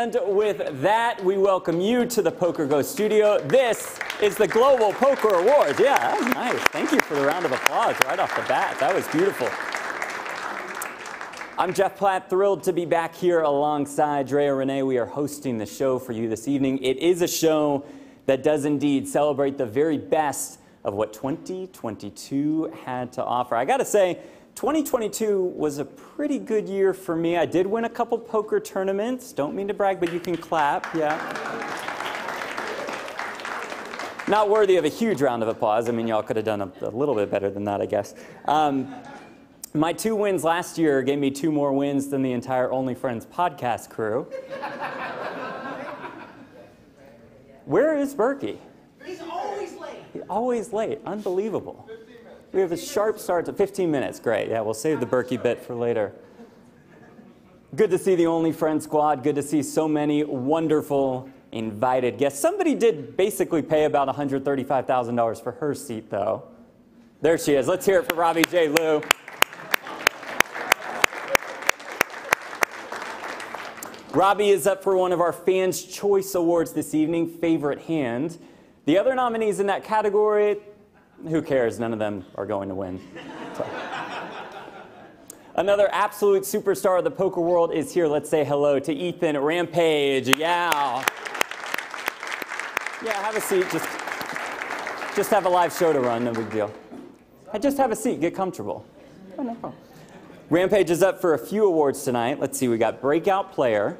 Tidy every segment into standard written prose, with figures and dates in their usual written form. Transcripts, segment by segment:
And with that, we welcome you to the PokerGO studio. This is the Global Poker Awards. Yeah, that was nice. Thank you for the round of applause right off the bat. That was beautiful. I'm Jeff Platt, thrilled to be back here alongside Drea Renee. We are hosting the show for you this evening. It is a show that does indeed celebrate the very best of what 2022 had to offer. I gotta say, 2022 was a pretty good year for me. I did win a couple poker tournaments. Don't mean to brag, but you can clap, yeah. Not worthy of a huge round of applause. I mean, y'all could have done a little bit better than that, I guess. My two wins last year gave me two more wins than the entire Only Friends podcast crew. Where is Berkey? He's always late. He's always late. Unbelievable. We have a sharp start to 15 minutes. Great. Yeah, we'll save the Berkey bit for later. Good to see the Only Friends squad. Good to see so many wonderful invited guests. Somebody did basically pay about $135,000 for her seat, though. There she is. Let's hear it for Robbi Jade Lew. Robbi is up for one of our Fans' Choice Awards this evening, Favorite Hand. The other nominees in that category, who cares? None of them are going to win. So. Another absolute superstar of the poker world is here. Let's say hello to Ethan Rampage. Yeah. Yeah, have a seat. Just have a live show to run. No big deal. Hey, just have a seat. Get comfortable. Oh, no. Rampage is up for a few awards tonight. Let's see. We got Breakout Player.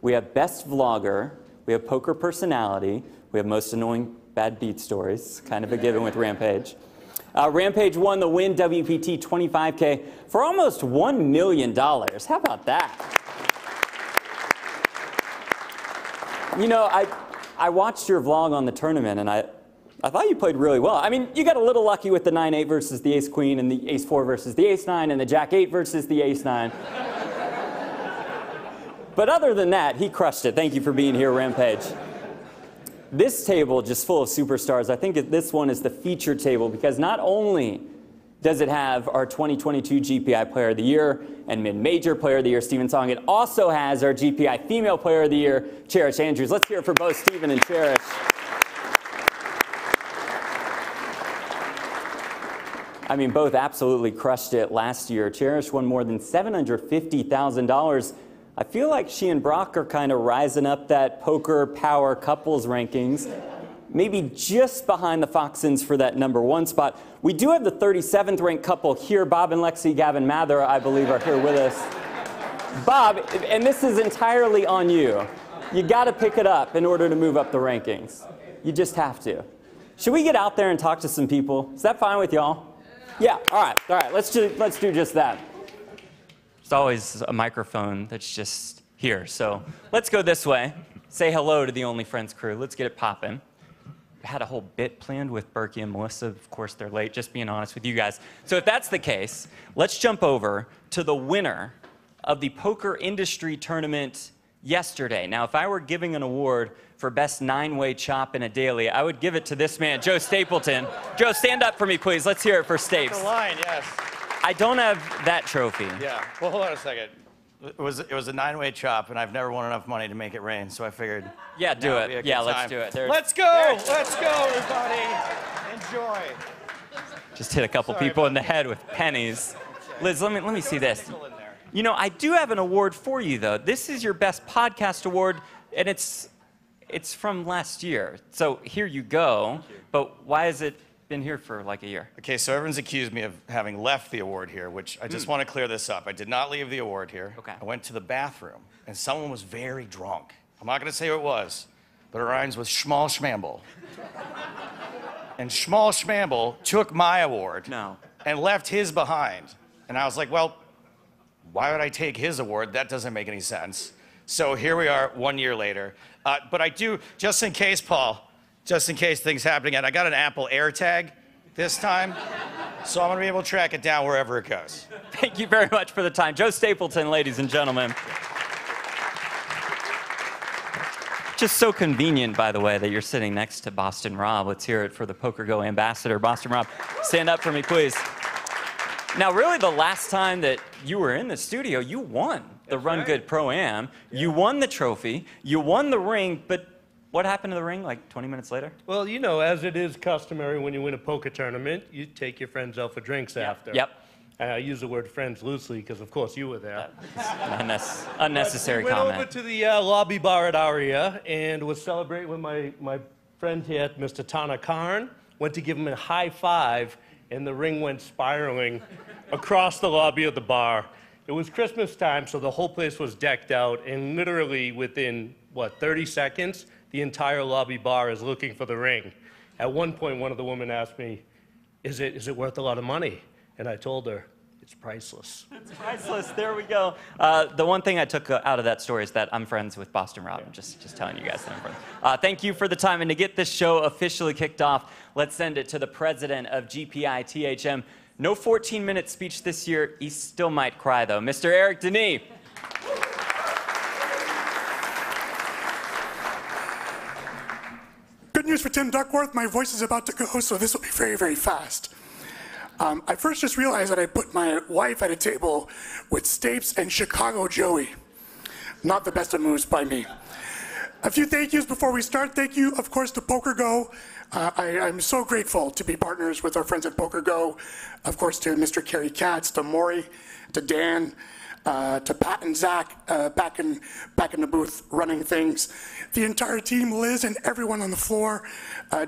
We have Best Vlogger. We have Poker Personality. We have Most Annoying Bad Beat Stories. Kind of a given with Rampage. Rampage won the Wynn WPT 25K for almost $1 million. How about that? You know, I watched your vlog on the tournament, and I thought you played really well. I mean, you got a little lucky with the 9-8 versus the Ace Queen, and the Ace 4 versus the Ace 9, and the Jack 8 versus the Ace 9. But other than that, he crushed it. Thank you for being here, Rampage. This table, just full of superstars, I think this one is the feature table, because not only does it have our 2022 GPI Player of the Year and Mid-Major Player of the Year, Stephen Song, it also has our GPI Female Player of the Year, Cherish Andrews. Let's hear it for both Stephen and Cherish. I mean, both absolutely crushed it last year. Cherish won more than $750,000. I feel like she and Brock are kind of rising up that poker power couples rankings, maybe just behind the Foxins for that #1 spot. We do have the 37th ranked couple here. Bob and Lexi Gavin-Mather, I believe, are here with us. Bob, and this is entirely on you. You got to pick it up in order to move up the rankings. You just have to. Should we get out there and talk to some people? Is that fine with y'all? Yeah. All right. All right. Let's do just that. There's always a microphone that's just here. So let's go this way. Say hello to the Only Friends crew. Let's get it popping. I had a whole bit planned with Berkey and Melissa. Of course, they're late, just being honest with you guys. So if that's the case, let's jump over to the winner of the poker industry tournament yesterday. Now, if I were giving an award for best 9-way chop in a daily, I would give it to this man, Joe Stapleton. Joe, stand up for me, please. Let's hear it for Stapes. The line, yes. I don't have that trophy. Yeah. Well, hold on a second. It was a 9-way chop, and I've never won enough money to make it rain, so I figured. Yeah, do it. Yeah, let's do it. There's... Let's go. Let's go, everybody. Enjoy. Just hit a couple people in the head with pennies. Liz, let me see this. You know, I do have an award for you, though. This is your best podcast award, and it's from last year. So here you go. Thank you. But why is it? Been here for like a year. Okay, so everyone's accused me of having left the award here, which I just want to clear this up. I did not leave the award here. Okay. I went to the bathroom, and someone was very drunk. I'm not going to say who it was, but it rhymes with Schmal Schmamble. And Schmal Schmamble took my award and left his behind. And I was like, well, why would I take his award? That doesn't make any sense. So here we are 1 year later. But I do, just in case, Paul, just in case things happen again. I got an Apple AirTag this time, so I'm going to be able to track it down wherever it goes. Thank you very much for the time. Joe Stapleton, ladies and gentlemen. Just so convenient, by the way, that you're sitting next to Boston Rob. Let's hear it for the PokerGO ambassador. Boston Rob, stand up for me, please. Now, really, the last time that you were in the studio, you won the RunGood Pro-Am. Yeah. You won the trophy, you won the ring, but what happened to the ring like 20 minutes later? Well, you know, as it is customary when you win a poker tournament, you take your friends out for drinks after. Yep. I use the word friends loosely because, of course, you were there. Unnecessary comment. I went over to the lobby bar at ARIA and was celebrating with my friend here, Mr. Tana Karn. Went to give him a high five, and the ring went spiraling across the lobby of the bar. It was Christmas time, so the whole place was decked out, and literally within, what, 30 seconds, the entire lobby bar is looking for the ring. At one point, one of the women asked me, is it worth a lot of money? And I told her, it's priceless. It's priceless. There we go. The one thing I took out of that story is that I'm friends with Boston Rob. I'm just telling you guys that I'm friends. Thank you for the time. And to get this show officially kicked off, let's send it to the president of GPI THM. No 14-minute speech this year. He still might cry, though. Mr. Eric Danis. Good news for Tim Duckworth. My voice is about to go, so this will be very, very fast. I first just realized that I put my wife at a table with Stapes and Chicago Joey. Not the best of moves by me. A few thank yous before we start. Thank you, of course, to PokerGO. I'm so grateful to be partners with our friends at PokerGO. Of course, to Mr. Kerry Katz, to Maury, to Dan, to Pat and Zach back in the booth running things. The entire team, Liz and everyone on the floor.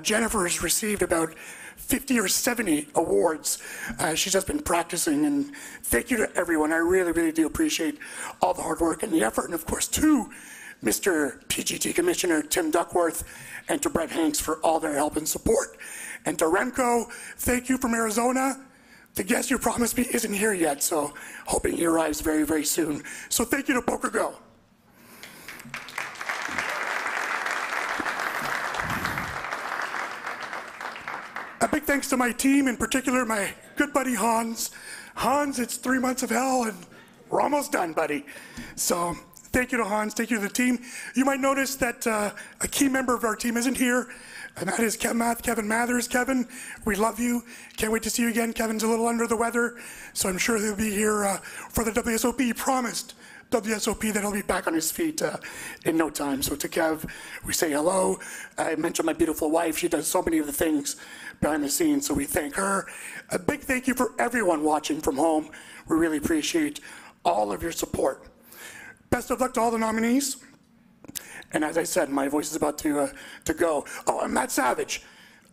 Jennifer has received about 50 or 70 awards. She's just been practicing, and thank you to everyone. I really, really do appreciate all the hard work and the effort, and of course to Mr. PGT Commissioner Tim Duckworth and to Brett Hanks for all their help and support. And to Remco, thank you from Arizona. The guest you promised me isn't here yet, so hoping he arrives very, very soon. So thank you to PokerGO. A big thanks to my team, in particular my good buddy Hans. Hans, it's 3 months of hell and we're almost done, buddy. So thank you to Hans, thank you to the team. You might notice that a key member of our team isn't here, and that is Kevin Mathers. Kevin, we love you. Can't wait to see you again. Kevin's a little under the weather, so I'm sure he'll be here for the WSOP. He promised WSOP that he'll be back on his feet in no time. So to Kev, we say hello. I mentioned my beautiful wife. She does so many of the things behind the scenes, so we thank her. A big thank you for everyone watching from home. We really appreciate all of your support. Best of luck to all the nominees. And as I said, my voice is about to go. Oh, and Matt Savage.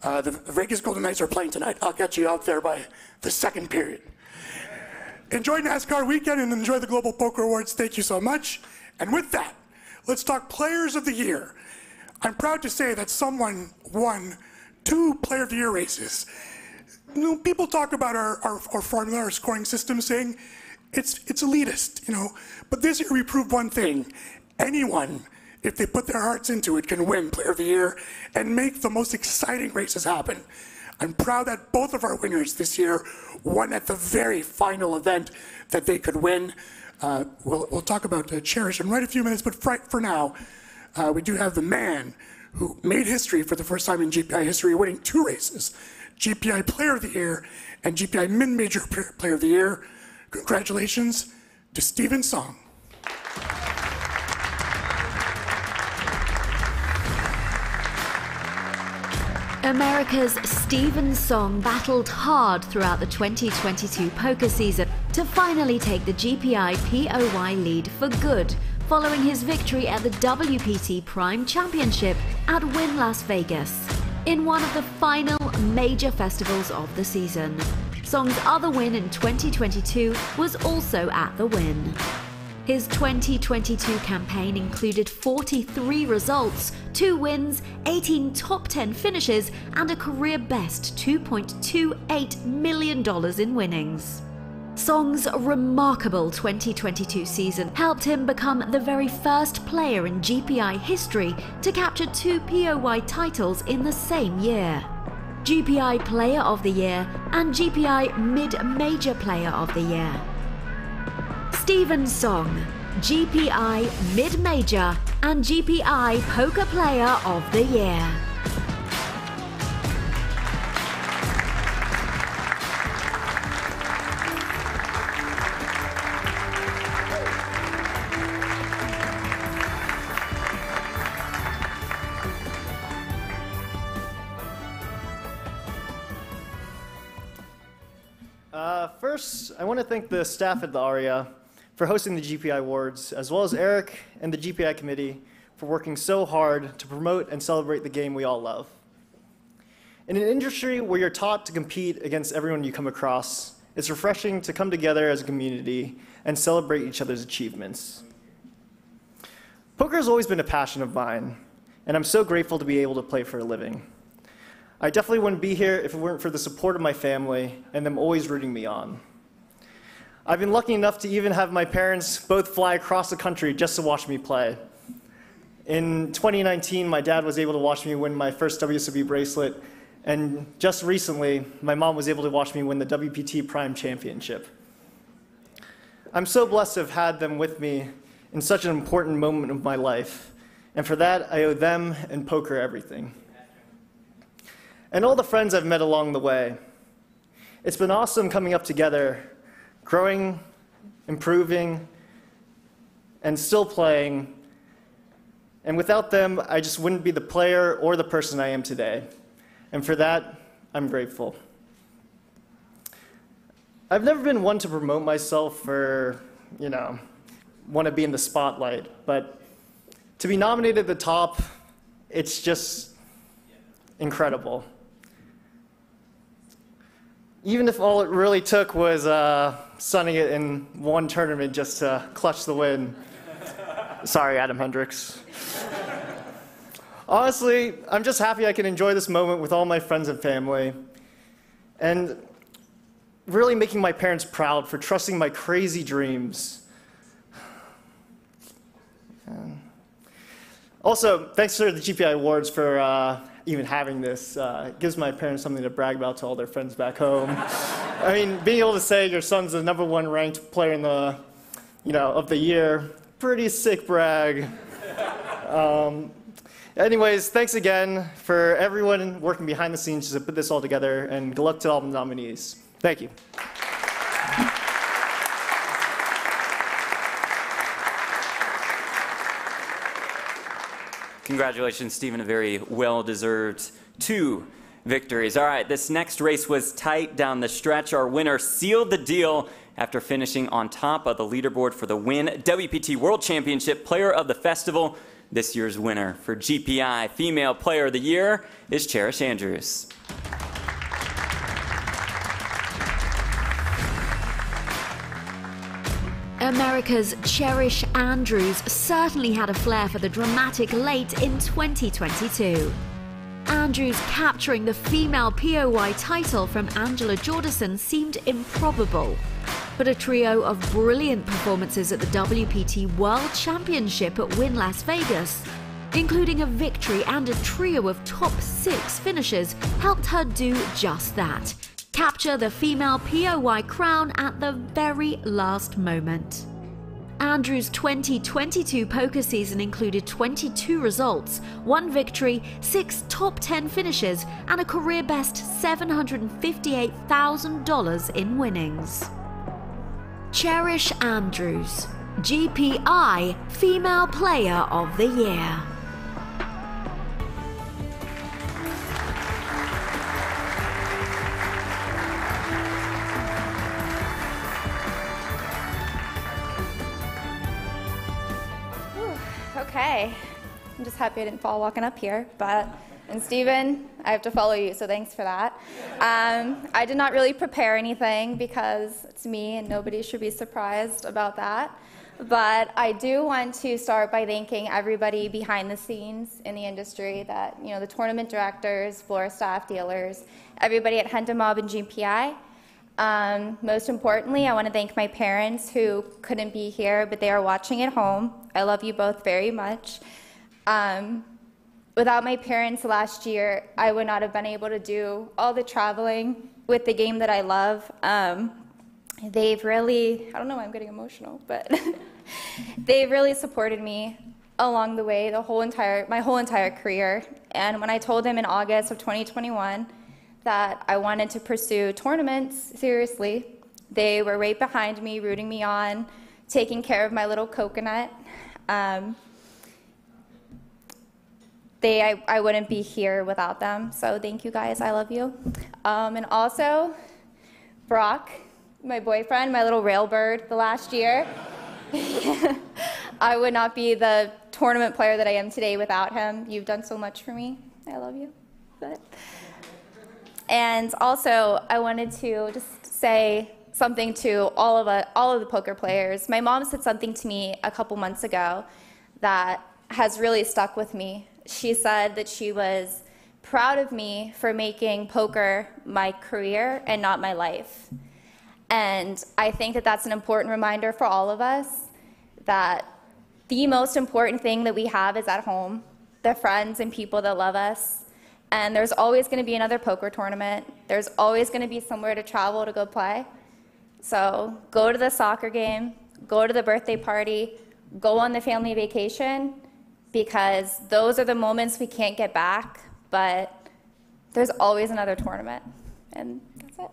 The Vegas Golden Knights are playing tonight. I'll get you out there by the second period. Enjoy NASCAR weekend and enjoy the Global Poker Awards. Thank you so much. And with that, let's talk Players of the Year. I'm proud to say that someone won 2 Player of the Year races. You know, people talk about our formula, our scoring system, saying it's elitist, you know. But this year we proved one thing. Anyone, if they put their hearts into it, can win Player of the Year and make the most exciting races happen. I'm proud that both of our winners this year won at the very final event that they could win. We'll talk about Cherish in right a few minutes, but for now, we do have the man who made history for the first time in GPI history, winning 2 races, GPI Player of the Year and GPI Mid-Major Player of the Year. Congratulations to Stephen Song. America's Stephen Song battled hard throughout the 2022 poker season to finally take the GPI POY lead for good, following his victory at the WPT Prime Championship at Wynn Las Vegas, in one of the final major festivals of the season. Song's other win in 2022 was also at the Wynn. His 2022 campaign included 43 results, 2 wins, 18 top 10 finishes, and a career-best $2.28 million in winnings. Song's remarkable 2022 season helped him become the very first player in GPI history to capture 2 POY titles in the same year. GPI Player of the Year and GPI Mid-Major Player of the Year. Stephen Song, GPI Mid-Major and GPI Poker Player of the Year. First, I want to thank the staff at the ARIA for hosting the GPI Awards, as well as Eric and the GPI committee for working so hard to promote and celebrate the game we all love. In an industry where you're taught to compete against everyone you come across, it's refreshing to come together as a community and celebrate each other's achievements. Poker has always been a passion of mine, and I'm so grateful to be able to play for a living. I definitely wouldn't be here if it weren't for the support of my family and them always rooting me on. I've been lucky enough to even have my parents both fly across the country just to watch me play. In 2019, my dad was able to watch me win my first WSOP bracelet, and just recently, my mom was able to watch me win the WPT Prime Championship. I'm so blessed to have had them with me in such an important moment of my life, and for that, I owe them and poker everything. And all the friends I've met along the way. It's been awesome coming up together, growing, improving, and still playing. And without them, I just wouldn't be the player or the person I am today. And for that, I'm grateful. I've never been one to promote myself or, want to be in the spotlight, but to be nominated at the top, it's just incredible. Even if all it really took was sunning it in one tournament just to clutch the win. Sorry, Adam Hendricks. Honestly, I'm just happy I can enjoy this moment with all my friends and family, and really making my parents proud for trusting my crazy dreams. Also, thanks to the GPI Awards for even having this. It gives my parents something to brag about to all their friends back home. I mean, being able to say your son's the #1 ranked player in the, of the year, pretty sick brag. Anyways, thanks again for everyone working behind the scenes to put this all together, and good luck to all the nominees. Thank you. Congratulations, Stephen. A very well-deserved 2 victories. All right, this next race was tight down the stretch. Our winner sealed the deal after finishing on top of the leaderboard for the Wynn WPT World Championship Player of the Festival. This year's winner for GPI Female Player of the Year is Cherish Andrews. America's Cherish Andrews certainly had a flair for the dramatic late in 2022. Andrews capturing the female POY title from Angela Jordason seemed improbable, but a trio of brilliant performances at the WPT World Championship at Wynn Las Vegas, including a victory and a trio of top 6 finishes, helped her do just that. Capture the female POY crown at the very last moment. Andrews' 2022 poker season included 22 results, 1 victory, 6 top 10 finishes, and a career-best $758,000 in winnings. Cherish Andrews, GPI Female Player of the Year. Okay, I'm just happy I didn't fall walking up here, and Stephen, I have to follow you, so thanks for that. I did not really prepare anything because it's me and nobody should be surprised about that. But I do want to start by thanking everybody behind the scenes in the industry, that, the tournament directors, floor staff, dealers, everybody at Hunter Mob and GPI. Most importantly, I want to thank my parents who couldn't be here, but they are watching at home. I love you both very much. Without my parents last year, I would not have been able to do all the traveling with the game that I love. They've really, I don't know why I'm getting emotional, but they've really supported me along the way, my whole entire career. And when I told them in August of 2021 that I wanted to pursue tournaments seriously, they were right behind me, rooting me on, taking care of my little coconut. I wouldn't be here without them, so thank you guys, I love you. And also, Brock, my boyfriend, my little rail bird, the last year. I would not be the tournament player that I am today without him. You've done so much for me. I love you. But... And also, I wanted to just say something to all of the poker players. My mom said something to me a couple months ago that has really stuck with me. She said that she was proud of me for making poker my career and not my life. And I think that that's an important reminder for all of us that the most important thing that we have is at home, the friends and people that love us. And there's always going to be another poker tournament. There's always going to be somewhere to travel to go play. So go to the soccer game, go to the birthday party, go on the family vacation, because those are the moments we can't get back, but there's always another tournament. And that's it.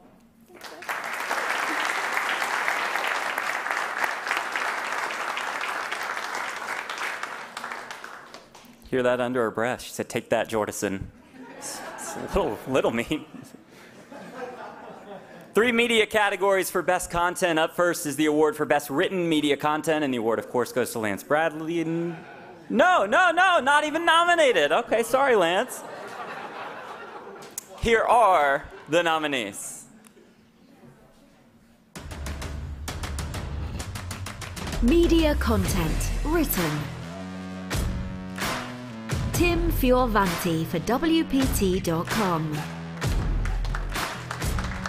Hear that under her breath. She said, "Take that, Jordison." It's a little mean. Three media categories for best content. Up first is the award for best written media content, and the award, of course, goes to Lance Bradley. And... No, not even nominated. Okay, sorry, Lance. Here are the nominees. Media content, written. Tim Fiorvanti for WPT.com.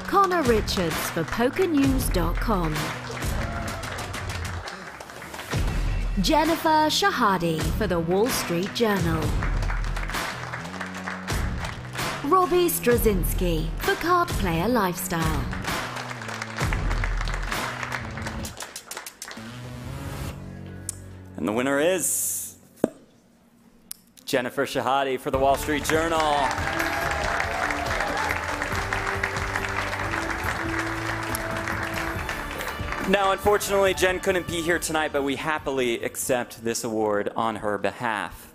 Connor Richards for PokerNews.com. Jennifer Shahadi for The Wall Street Journal. Robbi Straczynski for Card Player Lifestyle. And the winner is... Jennifer Shahadi for The Wall Street Journal. Now, unfortunately, Jen couldn't be here tonight, but we happily accept this award on her behalf.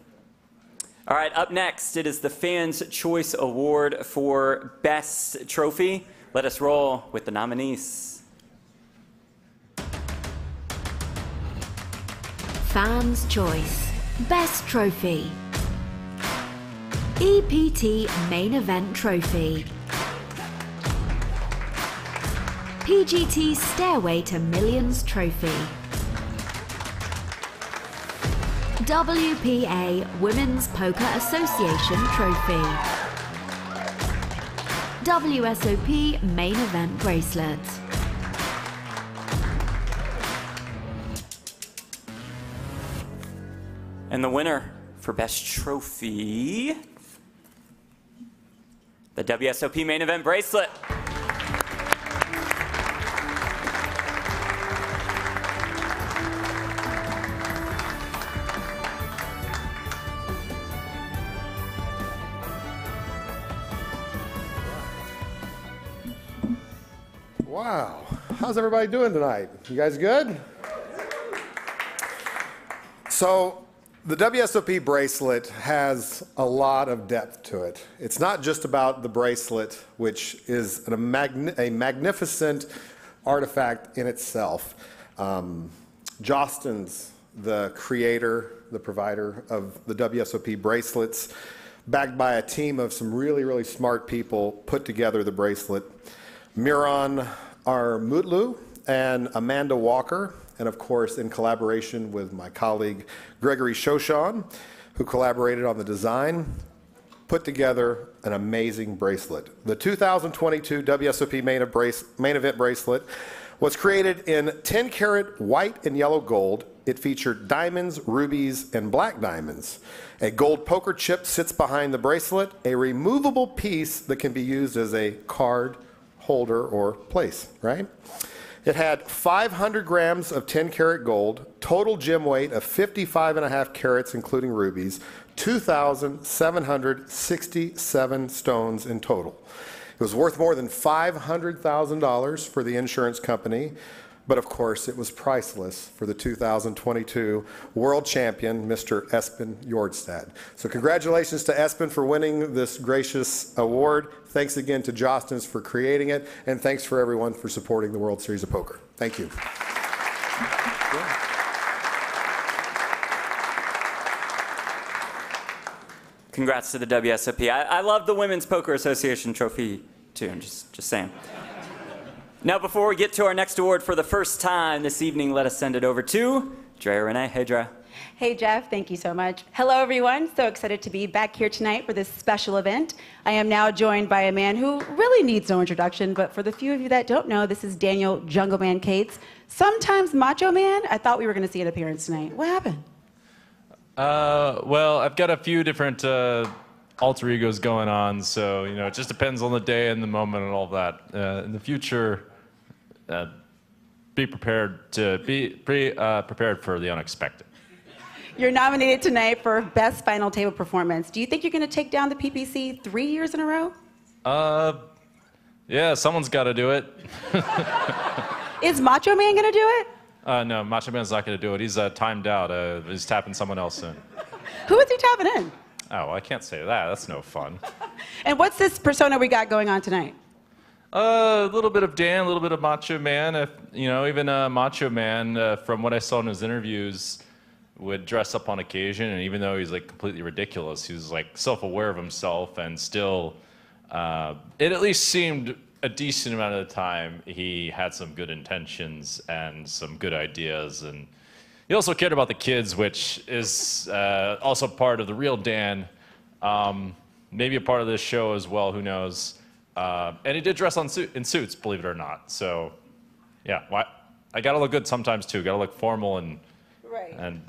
All right, up next, it is the Fans' Choice Award for Best Trophy. Let us roll with the nominees. Fans' Choice, Best Trophy. EPT Main Event Trophy. PGT Stairway to Millions Trophy. WPA Women's Poker Association Trophy. WSOP Main Event Bracelet. And the winner for Best Trophy... the WSOP Main Event Bracelet. Wow, how's everybody doing tonight? You guys good? So, the WSOP bracelet has a lot of depth to it. It's not just about the bracelet, which is a magnificent artifact in itself. Jostin's the creator, the provider of the WSOP bracelets, backed by a team of some really, really smart people, put together the bracelet. Miran Armutlu and Amanda Walker, and of course, in collaboration with my colleague, Gregory Shoshan, who collaborated on the design, put together an amazing bracelet. The 2022 WSOP Main Event Bracelet was created in 10-karat white and yellow gold. It featured diamonds, rubies, and black diamonds. A gold poker chip sits behind the bracelet, a removable piece that can be used as a card holder or place, right? It had 500 grams of 10-karat gold, total gem weight of 55.5 carats, including rubies, 2,767 stones in total. It was worth more than $500,000 for the insurance company, But of course, it was priceless for the 2022 world champion, Mr. Espen Jordstad. So congratulations to Espen for winning this gracious award. Thanks again to Jostens for creating it. And thanks for everyone for supporting the World Series of Poker. Thank you. Congrats to the WSOP. I love the Women's Poker Association trophy, too. I'm just saying. Now, before we get to our next award for the first time this evening, let us send it over to Drea Renee. Hey, Drea. Hey, Jeff. Thank you so much. Hello, everyone. So excited to be back here tonight for this special event. I am now joined by a man who really needs no introduction, but for the few of you that don't know, this is Daniel Jungleman Cates, sometimes Macho Man. I thought we were going to see an appearance tonight. What happened? Well, I've got a few different alter egos going on, so, you know, it just depends on the day and the moment and all that. In the future, be prepared to be prepared for the unexpected. You're nominated tonight for Best Final Table Performance. Do you think you're going to take down the PPC 3 years in a row? Yeah, someone's got to do it. Is Macho Man going to do it? No, Macho Man's not going to do it. He's timed out. He's tapping someone else in. Who is he tapping in? Oh, well, I can't say that. That's no fun. And what's this persona we got going on tonight? A little bit of Dan, a little bit of Macho Man. If, you know, even Macho Man, from what I saw in his interviews, would dress up on occasion. And even though he's like completely ridiculous, he was like self-aware of himself, and still, it at least seemed a decent amount of the time he had some good intentions and some good ideas, and he also cared about the kids, which is also part of the real Dan. Maybe a part of this show as well. Who knows? And he did dress in suits, believe it or not. So, yeah, well, I gotta look good sometimes too. Gotta look formal and right. And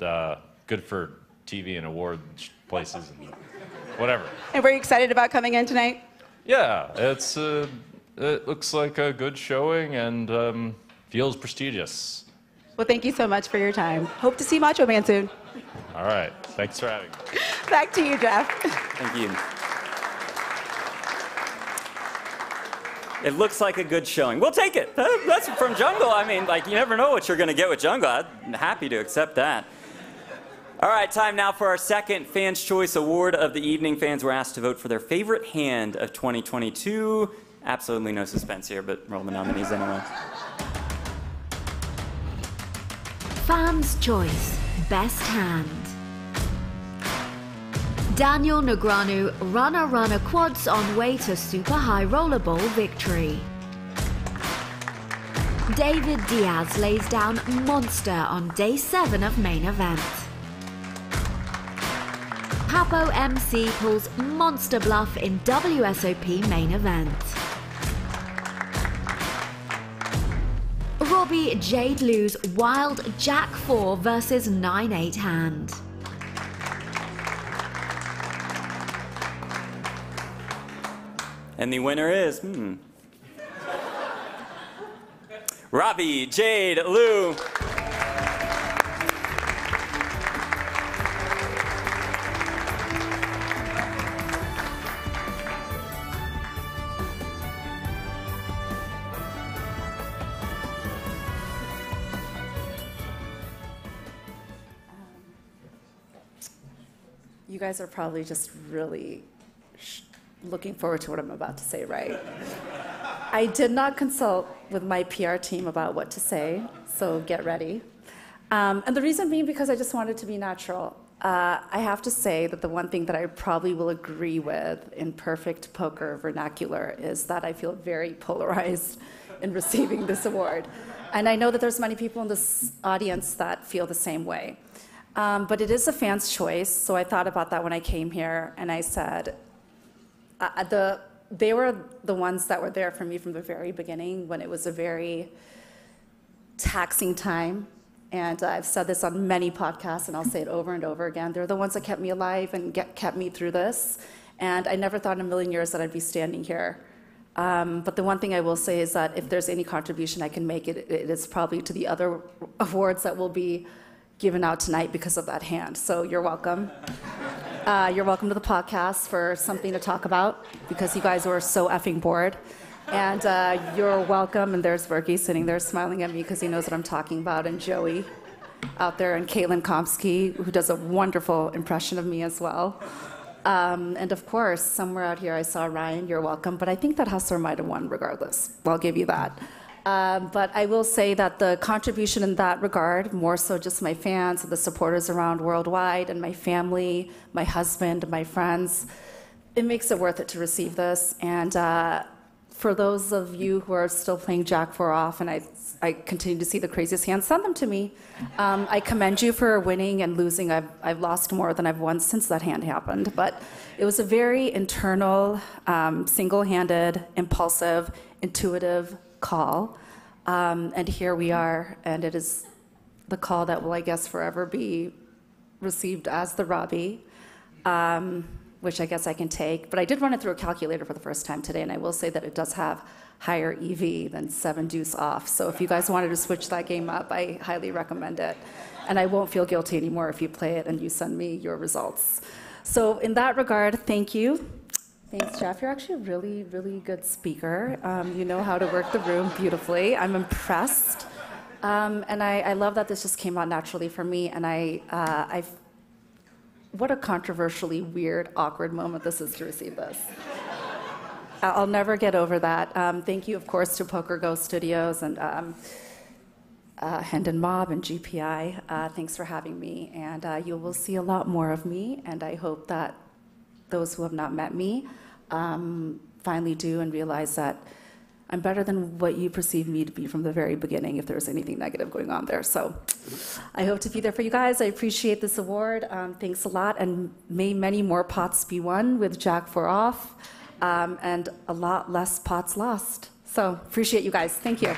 good for TV and award places and whatever. And were you excited about coming in tonight? Yeah, it's it looks like a good showing and feels prestigious. Well, thank you so much for your time. Hope to see Macho Man soon. All right, thanks for having me. Back to you, Jeff. Thank you. It looks like a good showing. We'll take it. That's from Jungle. I mean, like, you never know what you're going to get with Jungle. I'm happy to accept that. All right, time now for our second Fans' Choice Award of the evening. Fans were asked to vote for their favorite hand of 2022. Absolutely no suspense here, but roll the nominees anyway. Fans' Choice Best Hand. Daniel Negreanu, runner quads on way to super high roller bowl victory. David Diaz lays down monster on day 7 of main event. Papo MC pulls monster bluff in WSOP main event. Robbi Jade Lew's wild Jack 4 versus 9-8 hand. And the winner is Robbi Jade Lew. You guys are probably just really looking forward to what I'm about to say, right? I did not consult with my PR team about what to say, so get ready. And the reason being because I just wanted to be natural. I have to say that the one thing that I probably will agree with in perfect poker vernacular is that I feel very polarized in receiving this award. And I know that there's many people in this audience that feel the same way. But it is a fan's choice, so I thought about that when I came here, and I said, they were the ones that were there for me from the very beginning when it was a very taxing time. And I've said this on many podcasts, and I'll say it over and over again. They're the ones that kept me alive and kept me through this. And I never thought in a million years that I'd be standing here. But the one thing I will say is that if there's any contribution I can make, it is probably to the other awards that will be given out tonight because of that hand. So you're welcome. You're welcome to the podcast for something to talk about because you guys were so effing bored. And you're welcome. And there's Berkey sitting there smiling at me because he knows what I'm talking about. And Joey out there, and Caitlin Komsky, who does a wonderful impression of me as well. And of course, somewhere out here I saw Ryan, you're welcome. But I think that Hustler might have won regardless. I'll give you that. But I will say that the contribution in that regard, more so just my fans, the supporters around worldwide, and my family, my husband, my friends, it makes it worth it to receive this. And for those of you who are still playing Jack 4 off, and I continue to see the craziest hands, send them to me. I commend you for winning and losing. I've lost more than I've won since that hand happened. But it was a very internal, single-handed, impulsive, intuitive call, and here we are, and it is the call that will, I guess, forever be received as the Robbi, which I guess I can take. But I did run it through a calculator for the first time today, and I will say that it does have higher EV than 7 deuce off. So if you guys wanted to switch that game up, I highly recommend it. And I won't feel guilty anymore if you play it and you send me your results. So in that regard, thank you. Thanks, Jeff. You're actually a really, really good speaker. You know how to work the room beautifully. I'm impressed. And I love that this just came out naturally for me. And what a controversially weird, awkward moment this is to receive this. I'll never get over that. Thank you, of course, to PokerGO Studios and Hendon Mob and GPI. Thanks for having me. And you will see a lot more of me. And I hope that those who have not met me finally do and realize that I'm better than what you perceived me to be from the very beginning, if there's anything negative going on there. So I hope to be there for you guys. I appreciate this award. Thanks a lot, and may many more pots be won with Jack 4 off, and a lot less pots lost. So appreciate you guys. Thank you.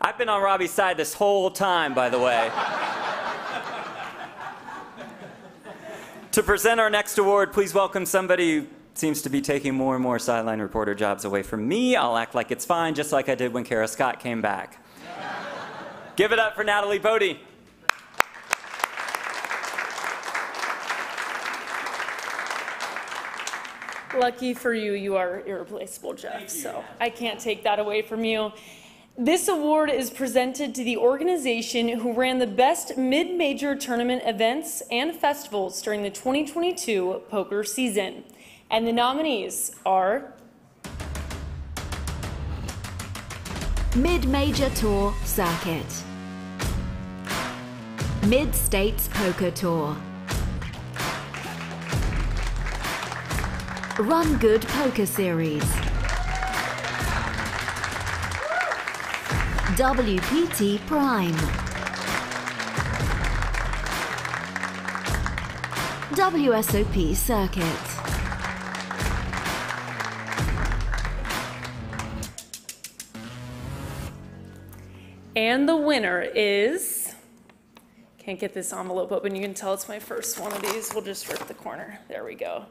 I've been on Robbi's side this whole time, by the way. To present our next award, please welcome somebody who seems to be taking more and more sideline reporter jobs away from me. I'll act like it's fine, just like I did when Kara Scott came back. Give it up for Natalie Bodie. Lucky for you, you are irreplaceable, Jeff, so I can't take that away from you. This award is presented to the organization who ran the best mid-major tournament events and festivals during the 2022 poker season. And the nominees are Mid-Major Tour Circuit, Mid-States Poker Tour, RunGood Poker Series, WPT Prime, WSOP Circuit. And the winner is, can't get this envelope open, you can tell it's my first one of these, we'll just rip the corner, there we go.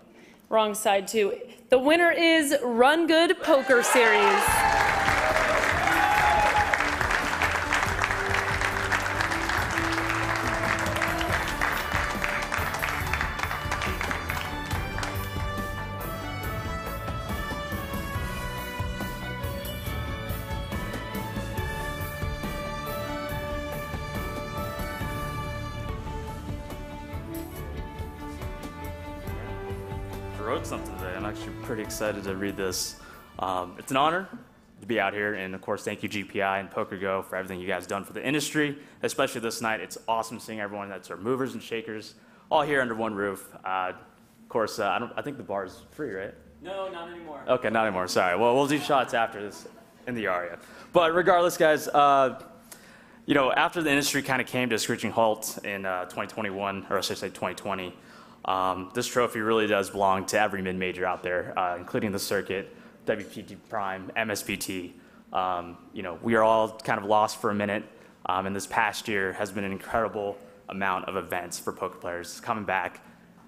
Wrong side too. The winner is RunGood Poker Series. Excited to read this. It's an honor to be out here, and of course thank you GPI and PokerGO for everything you guys done for the industry, especially this night. It's awesome seeing everyone that's our movers and shakers all here under one roof. Of course, I think the bar is free, right? No, not anymore. Okay, not anymore, sorry. Well, we'll do shots after this in the ARIA. But regardless, guys, you know, after the industry kind of came to a screeching halt in 2021, or I should say 2020, this trophy really does belong to every mid-major out there, including the circuit, WPT Prime, MSPT. You know, we are all kind of lost for a minute, and this past year has been an incredible amount of events for poker players coming back.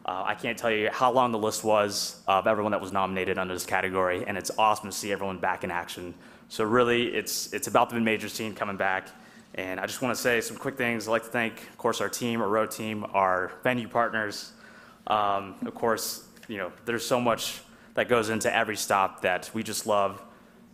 I can't tell you how long the list was of everyone that was nominated under this category, and it's awesome to see everyone back in action. So really, it's about the mid-major scene coming back, And I just want to say some quick things. I'd like to thank, of course, our team, our road team, our venue partners. Of course, you know, there's so much that goes into every stop that we just love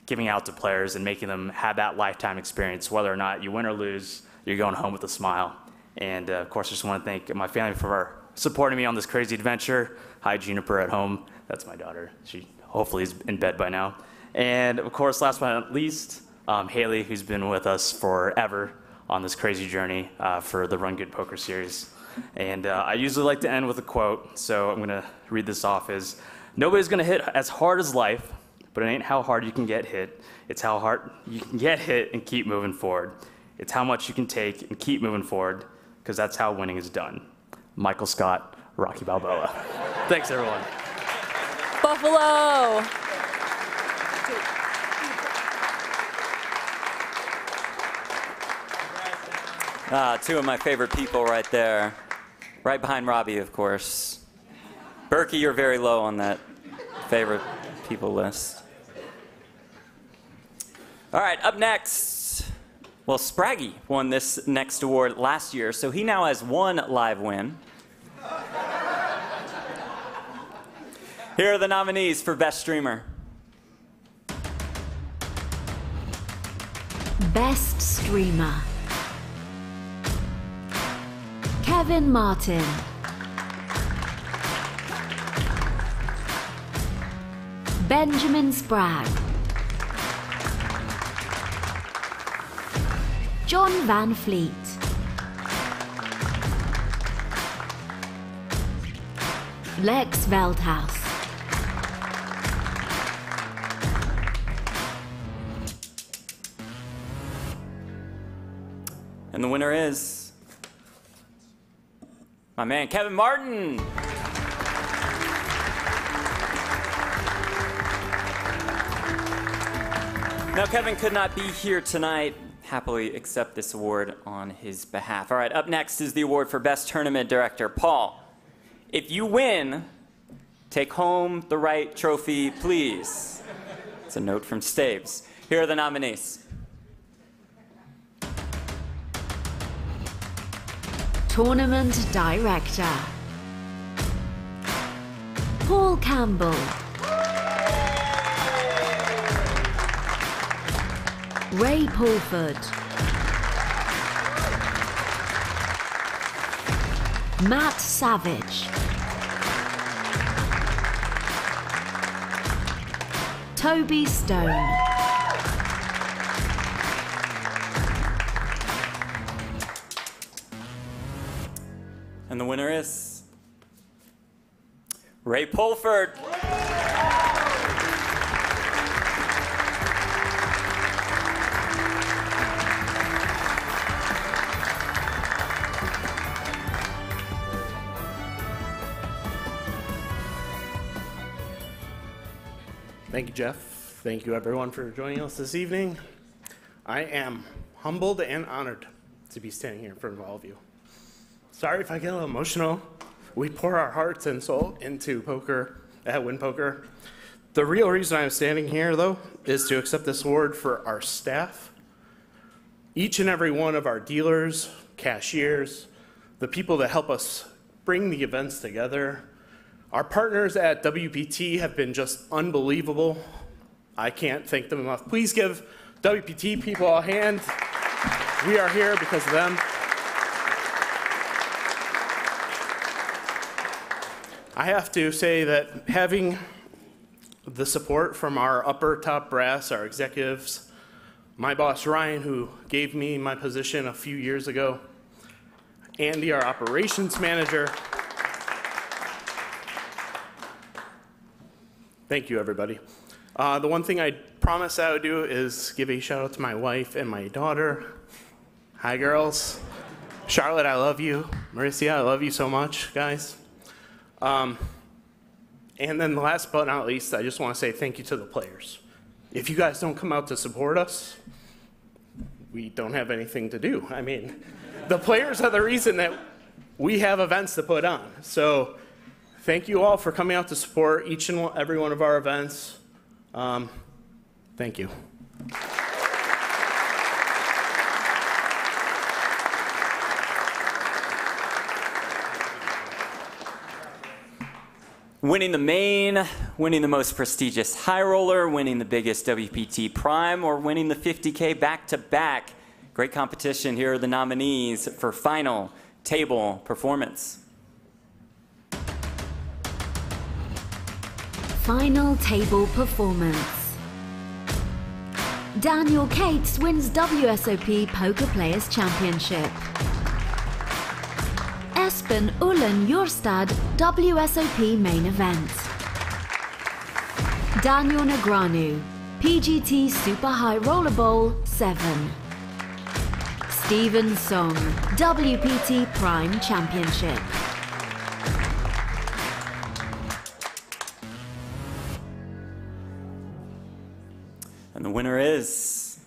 giving out to players and making them have that lifetime experience. Whether or not you win or lose, you're going home with a smile. And of course, I just want to thank my family for supporting me on this crazy adventure. Hi, Juniper at home. That's my daughter. She hopefully is in bed by now. And of course, last but not least, Haley, who's been with us forever on this crazy journey for the RunGood Poker Series. And I usually like to end with a quote, so I'm going to read this off as, nobody's going to hit as hard as life, but it ain't how hard you can get hit. It's how hard you can get hit and keep moving forward. It's how much you can take and keep moving forward, because that's how winning is done. Michael Scott, Rocky Balboa. Thanks, everyone. Buffalo. Two of my favorite people right there. Right behind Robbi, of course. Berkey, you're very low on that favorite people list. All right, up next. Well, Spraggy won this next award last year, so he now has one live win. Here are the nominees for Best Streamer. Best Streamer. Kevin Martin. Benjamin Spragg. John Van Fleet. Lex Veldhaus. And the winner is... my man, Kevin Martin. Now, Kevin could not be here tonight. Happily accept this award on his behalf. All right, up next is the award for Best Tournament Director. Paul, if you win, take home the right trophy, please. It's a note from Staves. Here are the nominees. Tournament Director. Paul Campbell. Ray Pulford. Matt Savage. Toby Stone. And the winner is Ray Pulford. Thank you, Jeff. Thank you, everyone, for joining us this evening. I am humbled and honored to be standing here in front of all of you. Sorry if I get a little emotional. We pour our hearts and soul into poker at Wynn Poker. The real reason I'm standing here, though, is to accept this award for our staff. Each and every one of our dealers, cashiers, the people that help us bring the events together. Our partners at WPT have been just unbelievable. I can't thank them enough. Please give WPT people a hand. We are here because of them. I have to say that having the support from our upper top brass, our executives, my boss Ryan, who gave me my position a few years ago, Andy, our operations manager. Thank you, everybody. The one thing I promised I would do is give a shout out to my wife and my daughter. Hi, girls. Charlotte, I love you. Mauricia, I love you so much, guys. And then last but not least, I just want to say thank you to the players. If you guys don't come out to support us, we don't have anything to do. I mean, the players are the reason that we have events to put on. So thank you all for coming out to support each and every one of our events. Thank you. Winning the main, winning the most prestigious high roller, winning the biggest WPT Prime, or winning the 50K back-to-back. Great competition. Here are the nominees for final table performance. Final table performance. Daniel Cates wins WSOP Poker Players Championship. Espen Ullen Jørstad WSOP Main Event. Daniel Negreanu PGT Super High Roller Bowl 7. Stephen Song WPT Prime Championship. And the winner is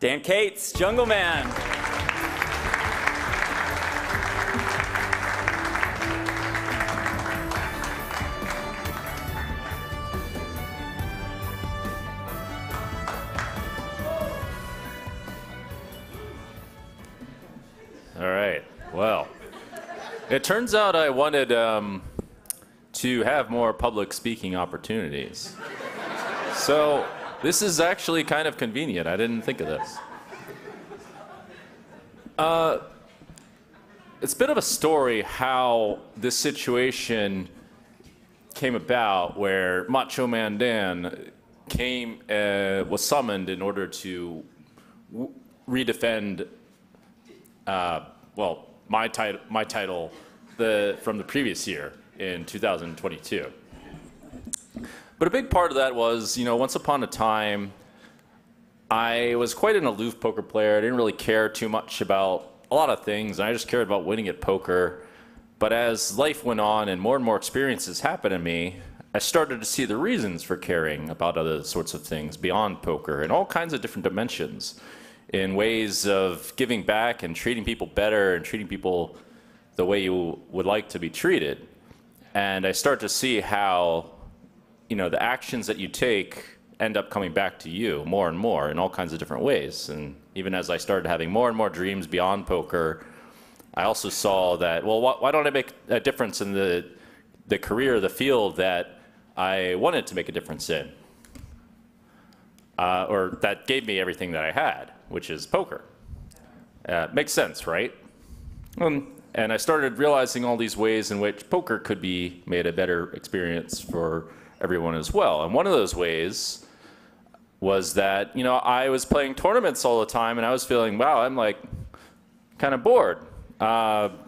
Dan Cates, Jungleman. It turns out I wanted to have more public speaking opportunities. So this is actually kind of convenient. I didn't think of this. It's a bit of a story how this situation came about where Macho Man Dan came, was summoned in order to redefend, well, my title from the previous year in 2022. But a big part of that was, you know, once upon a time, I was quite an aloof poker player. I didn't really care too much about a lot of things. And I just cared about winning at poker. But as life went on and more experiences happened to me, I started to see the reasons for caring about other sorts of things beyond poker in all kinds of different dimensions, in ways of giving back and treating people better and treating people the way you would like to be treated. And I start to see how, you know, the actions that you take end up coming back to you more and more in all kinds of different ways. And even as I started having more and more dreams beyond poker, I also saw that, well, why don't I make a difference in the career, the field that I wanted to make a difference in? Or that gave me everything that I had, which is poker. Makes sense, right? And I started realizing all these ways in which poker could be made a better experience for everyone as well. And one of those ways was that, you know, I was playing tournaments all the time and I was feeling, wow, I'm like kind of bored. I'm,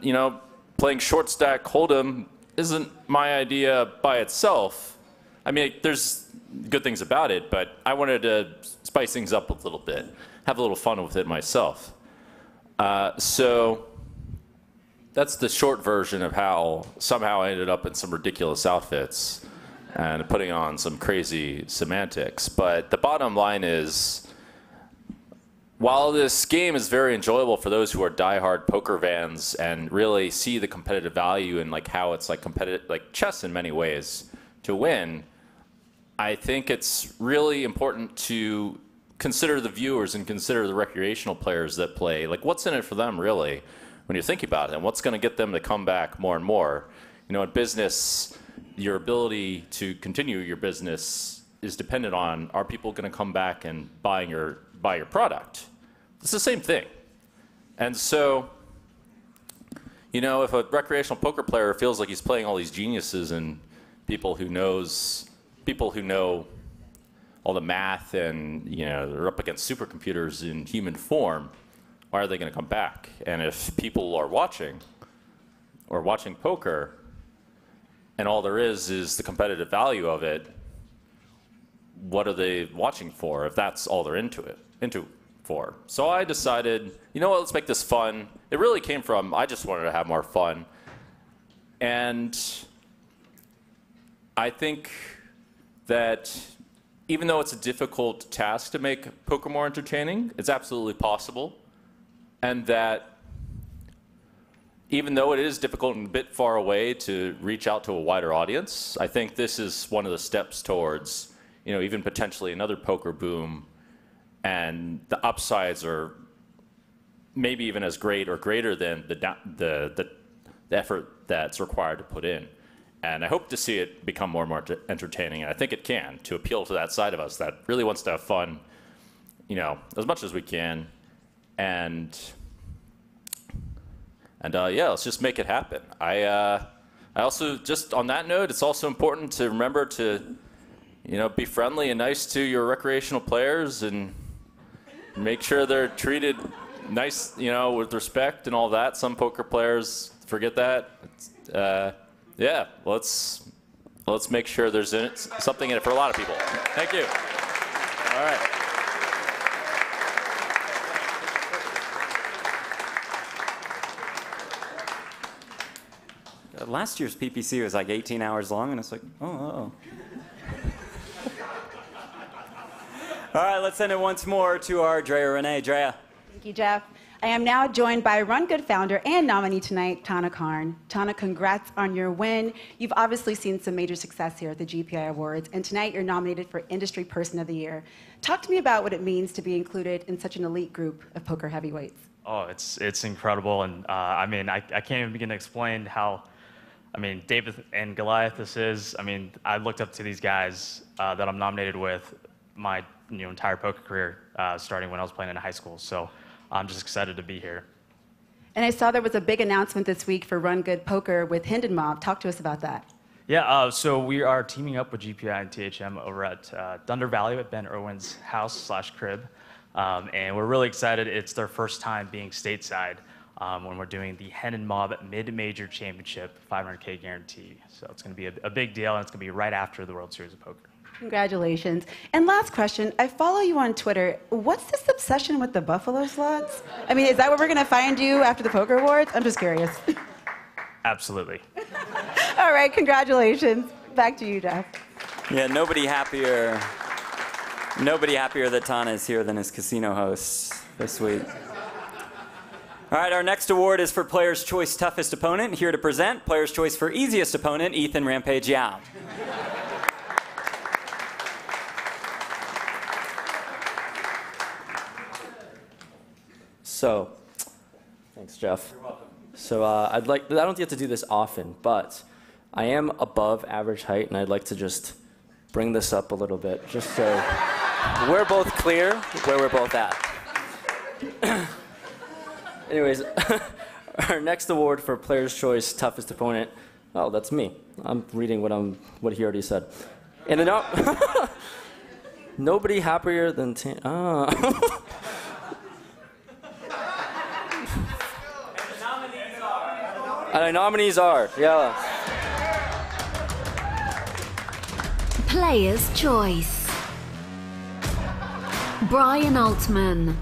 you know, playing short stack hold'em isn't my idea by itself. I mean, there's good things about it, but I wanted to spice things up a little bit, have a little fun with it myself. So that's the short version of how somehow I ended up in some ridiculous outfits and putting on some crazy semantics. But the bottom line is, while this game is very enjoyable for those who are diehard poker fans and really see the competitive value and like how it's like competitive, like chess in many ways, to win, I think it's really important to consider the viewers and consider the recreational players that play. Like, what's in it for them, really, when you think about it? And what's going to get them to come back more and more? You know, in business, your ability to continue your business is dependent on, are people going to come back and buy your product? It's the same thing. And so, you know, if a recreational poker player feels like he's playing all these geniuses and people who know all the math and, you know, they're up against supercomputers in human form, why are they going to come back? And if people are watching or watching poker and all there is the competitive value of it, what are they watching for if that's all they're into for? So I decided, you know what, let's make this fun. It really came from, I just wanted to have more fun. And I think that even though it's a difficult task to make poker more entertaining, it's absolutely possible. And that even though it is difficult and a bit far away to reach out to a wider audience, I think this is one of the steps towards, you know, even potentially another poker boom. And the upsides are maybe even as great or greater than the the effort that's required to put in. And I hope to see it become more and more entertaining, and I think it can, to appeal to that side of us that really wants to have fun, you know, as much as we can. And yeah, let's just make it happen. I also, just on that note, it's also important to remember to, you know, be friendly and nice to your recreational players and make sure they're treated nice, you know, with respect and all that. Some poker players forget that. Yeah, let's make sure there's something in it for a lot of people. Thank you. All right. Last year's PPC was like 18 hours long, and it's like, oh. All right, let's send it once more to our Drea Renee. Drea. Thank you, Jeff. I am now joined by RunGood founder and nominee tonight, Tana Karn. Tana, congrats on your win. You've obviously seen some major success here at the GPI Awards, and tonight you're nominated for Industry Person of the Year. Talk to me about what it means to be included in such an elite group of poker heavyweights. Oh, it's incredible, and I mean, I can't even begin to explain how, I mean, David and Goliath this is. I mean, I looked up to these guys that I'm nominated with my entire poker career, starting when I was playing in high school. So I'm just excited to be here. And I saw there was a big announcement this week for Run Good Poker with Hinden Mob. Talk to us about that. Yeah, so we are teaming up with GPI and THM over at Thunder Valley at Ben Irwin's house/crib. And we're really excited. It's their first time being stateside when we're doing the Hinden Mob Mid-Major Championship 500K guarantee. So it's going to be a big deal, and it's going to be right after the World Series of Poker. Congratulations. And last question, I follow you on Twitter. What's this obsession with the Buffalo slots? I mean, is that where we're going to find you after the Poker Awards? I'm just curious. Absolutely. All right, congratulations. Back to you, Jeff. Yeah, nobody happier that Tana is here than his casino host this week. All right, our next award is for Player's Choice Toughest Opponent. Here to present, Player's Choice for Easiest Opponent, Ethan Rampage Yao. So, thanks, Jeff. You're welcome. So I don't get to do this often, but I am above average height, and I'd like to just bring this up a little bit, just so we're both clear where we're both at. Anyways, our next award for Player's Choice Toughest Opponent. Oh, that's me. I'm reading what he already said. And then nobody happier than And the nominees are, yeah. Player's Choice. Brian Altman.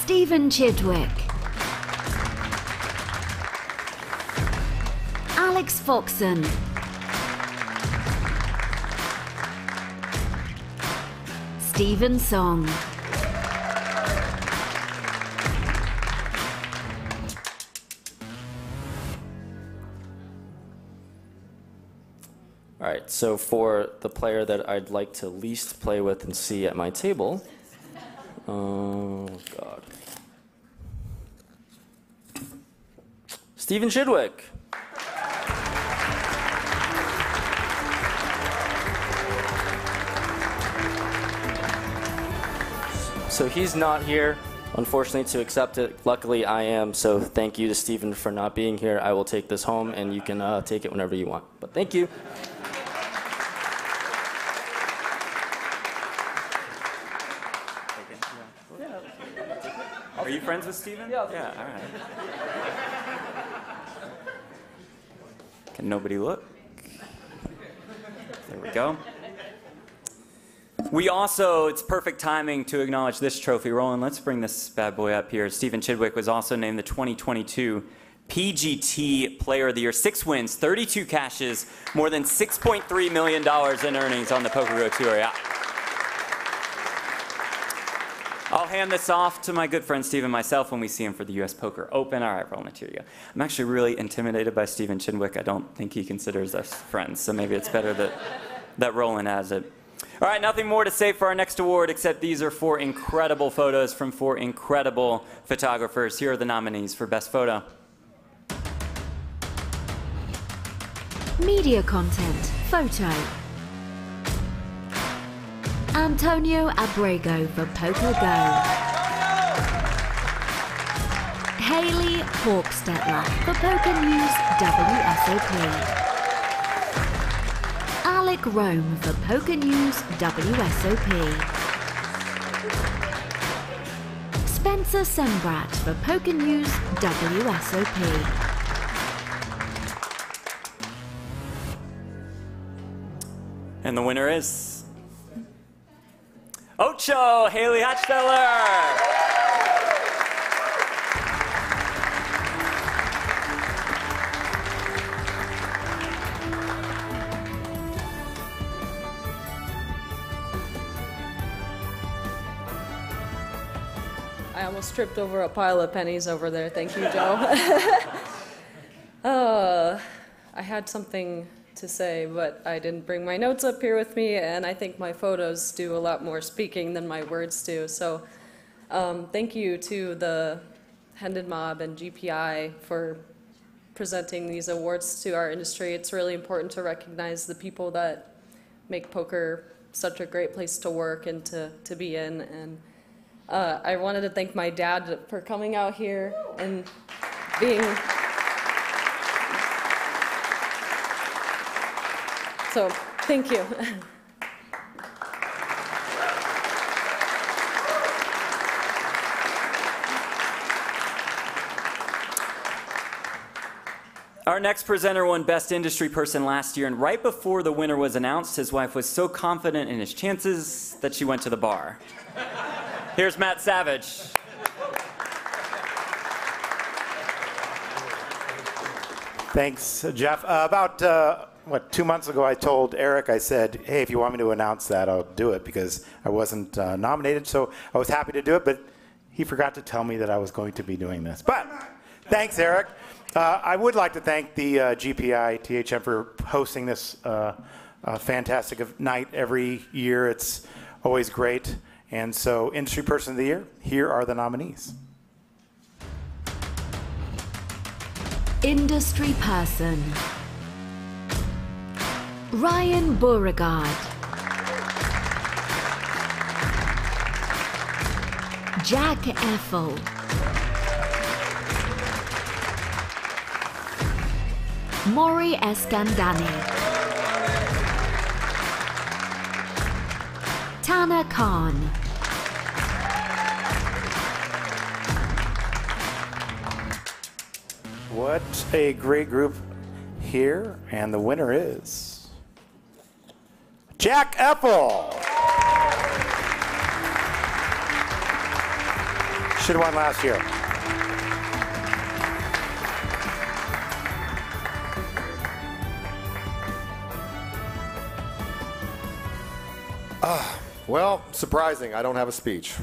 Steven Chidwick. Alex Foxen. Stephen Song. All right, so for the player that I'd like to least play with and see at my table, oh God, Steven Chidwick. So he's not here, unfortunately, to accept it. Luckily, I am, so thank you to Steven for not being here. I will take this home, and you can take it whenever you want, but thank you. Are you friends with Steven? Yeah, all right. Can nobody look? There we go. We also, it's perfect timing to acknowledge this trophy. Roland, let's bring this bad boy up here. Steven Chidwick was also named the 2022 PGT Player of the Year. 6 wins, 32 cashes, more than $6.3 million in earnings on the PokerGO Tour. Yeah. I'll hand this off to my good friend Steven myself when we see him for the U.S. Poker Open. All right, Roland, here you go. I'm actually really intimidated by Steven Chidwick. I don't think he considers us friends, so maybe it's better that Roland has it. All right, nothing more to say for our next award, except these are four incredible photos from four incredible photographers. Here are the nominees for Best Photo. Media Content, Photo. Antonio Abrego for PokerGO. Hayley Hawkstetler for Poker News WSOP. Alec Rome for Poker News WSOP. Spencer Sembrat for Poker News WSOP. And the winner is Ocho Haley Hochsteller. I almost tripped over a pile of pennies over there. Thank you, Joe. I had something to say, but I didn't bring my notes up here with me, and I think my photos do a lot more speaking than my words do. So thank you to the Hendon Mob and GPI for presenting these awards to our industry. It's really important to recognize the people that make poker such a great place to work and to be in. And I wanted to thank my dad for coming out here and being... So, thank you. Our next presenter won Best Industry Person last year, and right before the winner was announced, his wife was so confident in his chances that she went to the bar. Here's Matt Savage. Thanks, Jeff. About 2 months ago, I told Eric, I said, hey, if you want me to announce that, I'll do it, because I wasn't nominated, so I was happy to do it, but he forgot to tell me that I was going to be doing this. But thanks, Eric. I would like to thank the GPI THM for hosting this fantastic night every year. It's always great. And so, Industry Person of the Year, here are the nominees. Industry Person. Ryan Beauregard. Jack Effel. Maury Eskandani. Tana Karn. What a great group here, and the winner is... Jack Effel. Should have won last year. Well, surprising, I don't have a speech.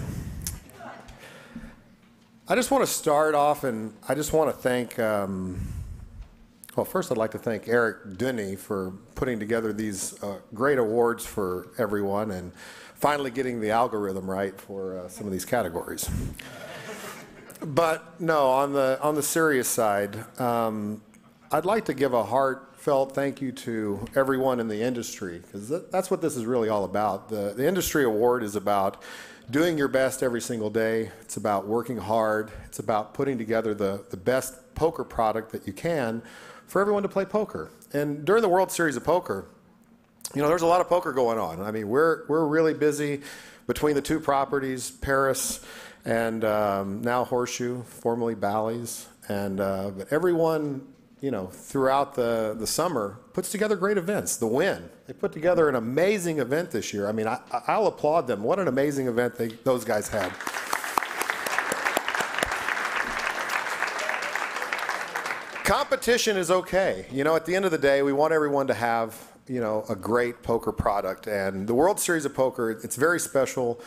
I just want to start off, and I just want to thank, well, first I'd like to thank Eric Danis for putting together these great awards for everyone and finally getting the algorithm right for some of these categories. But no, on the serious side, I'd like to give a heartfelt thank you to everyone in the industry, because that's what this is really all about. The industry award is about doing your best every single day. It's about working hard. It's about putting together the best poker product that you can for everyone to play poker. And during the World Series of Poker, you know, there's a lot of poker going on. I mean, we're really busy between the two properties, Paris and now Horseshoe, formerly Bally's. And but everyone, you know, throughout the summer puts together great events. The Wynn, they put together an amazing event this year. I mean, I'll applaud them. What an amazing event those guys had. Competition is okay. You know, at the end of the day, we want everyone to have, you know, a great poker product. And the World Series of Poker, it's very special.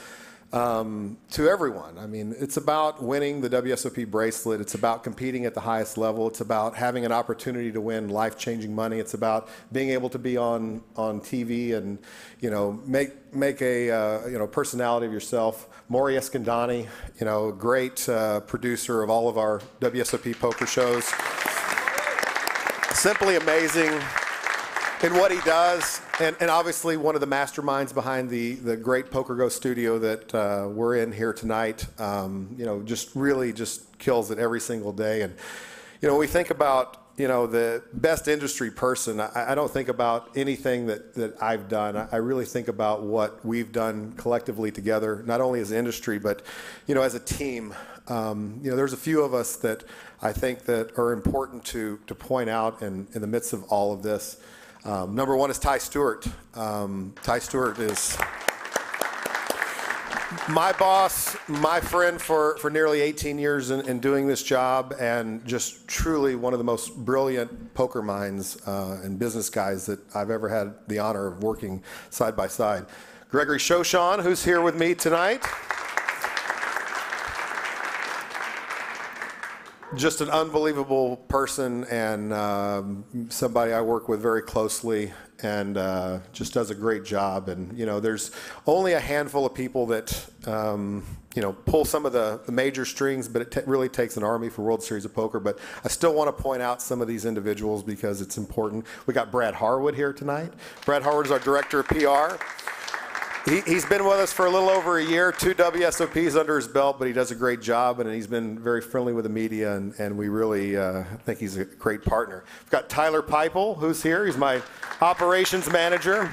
to everyone. I mean, it's about winning the WSOP bracelet. It's about competing at the highest level. It's about having an opportunity to win life-changing money. It's about being able to be on TV and, you know, make a personality of yourself. Maury Eskandani, you know, great producer of all of our WSOP poker shows. Simply amazing in what he does, and obviously one of the masterminds behind the great PokerGO studio that we're in here tonight. You know, just really just kills it every single day. And, you know, we think about, you know, the best industry person. I don't think about anything that I've done. I really think about what we've done collectively together, not only as an industry, but, you know, as a team. You know, there's a few of us that I think that are important to point out in the midst of all of this. Number one is Ty Stewart. Ty Stewart is my boss, my friend for nearly 18 years in doing this job, and just truly one of the most brilliant poker minds and business guys that I've ever had the honor of working side by side. Gregory Shoshan, who's here with me tonight. Just an unbelievable person, and somebody I work with very closely, and just does a great job. And, you know, there's only a handful of people that, you know, pull some of the major strings, but it really takes an army for World Series of Poker. But I still want to point out some of these individuals because it's important. We got Brad Harwood here tonight. Brad Harwood is our director of PR. He's been with us for a little over a year, 2 WSOPs under his belt, but he does a great job, and he's been very friendly with the media, and we really think he's a great partner. We've got Tyler Pipel, who's here. He's my operations manager.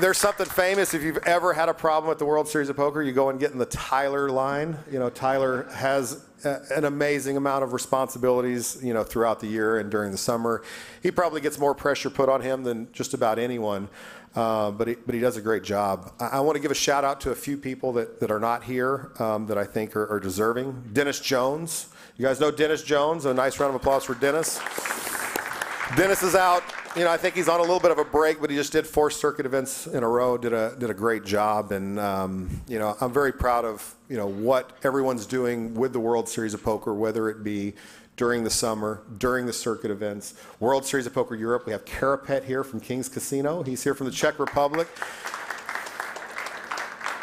There's something famous. If you've ever had a problem at the World Series of Poker, you go and get in the Tyler line. You know, Tyler has an amazing amount of responsibilities, you know, throughout the year and during the summer. He probably gets more pressure put on him than just about anyone. But he does a great job. I want to give a shout out to a few people that are not here that I think are deserving. Dennis Jones. You guys know Dennis Jones. A nice round of applause for Dennis. Dennis is out. You know, I think he's on a little bit of a break, but he just did 4 circuit events in a row, did a great job. And, you know, I'm very proud of, you know, what everyone's doing with the World Series of Poker, whether it be during the summer, during the circuit events. World Series of Poker Europe, we have Karapet here from King's Casino. He's here from the Czech Republic.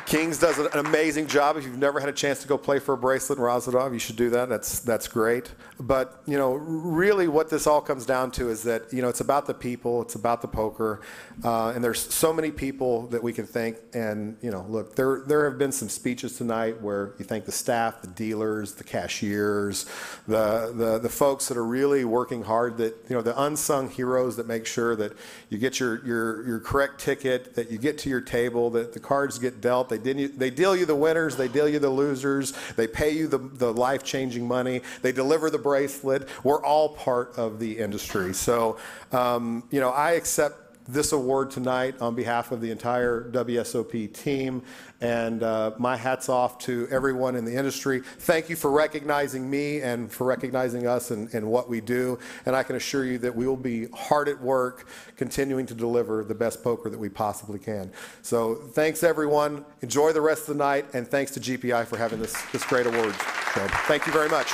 King's does an amazing job. If you've never had a chance to go play for a bracelet in Rosladov, you should do that. That's great. But, you know, really what this all comes down to is that, you know, it's about the people, it's about the poker, and there's so many people that we can thank. And, you know, look, there have been some speeches tonight where you thank the staff, the dealers, the cashiers, the folks that are really working hard, that, you know, the unsung heroes that make sure that you get your correct ticket, that you get to your table, that the cards get dealt. They deal you the winners, they deal you the losers, they pay you the life-changing money, they deliver the bracelet. We're all part of the industry. So, you know, I accept this award tonight on behalf of the entire WSOP team, and my hat's off to everyone in the industry. Thank you for recognizing me and for recognizing us and what we do, and I can assure you that we will be hard at work continuing to deliver the best poker that we possibly can. So thanks, everyone. Enjoy the rest of the night, and thanks to GPI for having this great award. So, thank you very much.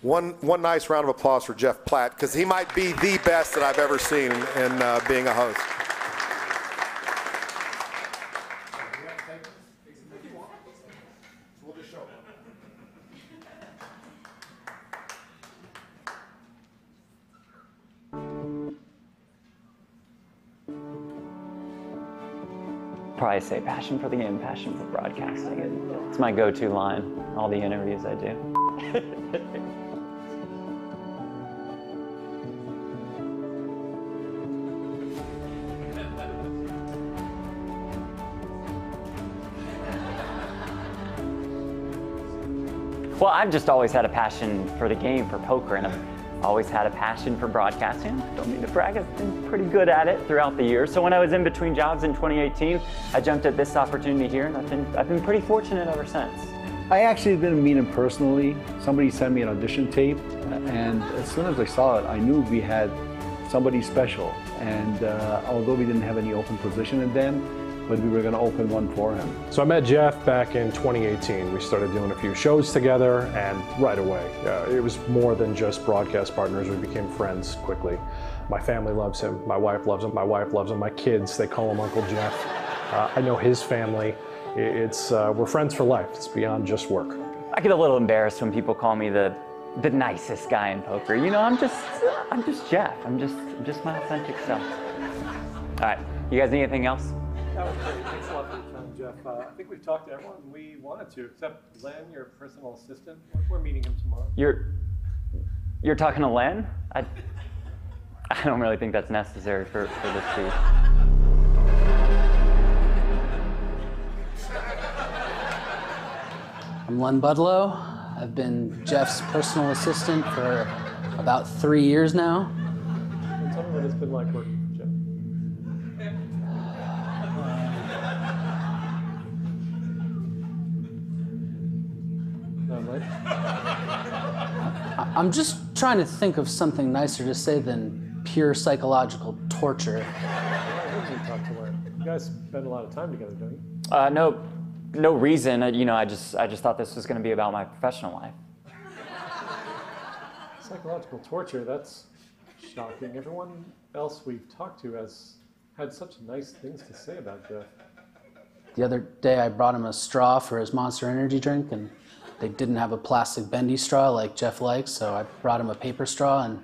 One nice round of applause for Jeff Platt, because he might be the best that I've ever seen in being a host. Probably say passion for the game, passion for broadcasting. It's my go-to line, all the interviews I do. Well, I've just always had a passion for the game, for poker, and I've always had a passion for broadcasting. I don't mean to brag, I've been pretty good at it throughout the years. So when I was in between jobs in 2018, I jumped at this opportunity here, and I've been pretty fortunate ever since. I actually didn't meet him personally. Somebody sent me an audition tape, and as soon as I saw it, I knew we had somebody special. And although we didn't have any open position at then, but we were going to open one for him. So I met Jeff back in 2018. We started doing a few shows together, and right away, it was more than just broadcast partners. We became friends quickly. My family loves him. My wife loves him. My wife loves him. My kids, they call him Uncle Jeff. I know his family. It's we're friends for life. It's beyond just work. I get a little embarrassed when people call me the nicest guy in poker. You know, I'm just Jeff. I'm just my authentic self. All right, you guys need anything else? That was great. Thanks a lot for your time, Jeff. I think we've talked to everyone we wanted to, except Len, your personal assistant. We're meeting him tomorrow. You're talking to Len? I don't really think that's necessary for this piece. I'm Len Budlow. I've been Jeff's personal assistant for about 3 years now. Tell me what it's been like working. I'm just trying to think of something nicer to say than pure psychological torture. How did you talk to Len? You guys spend a lot of time together, don't you? No reason. You know, I just thought this was going to be about my professional life. Psychological torture. That's shocking. Everyone else we've talked to has had such nice things to say about Jeff. The other day, I brought him a straw for his Monster Energy drink, and they didn't have a plastic bendy straw like Jeff likes, so I brought him a paper straw, and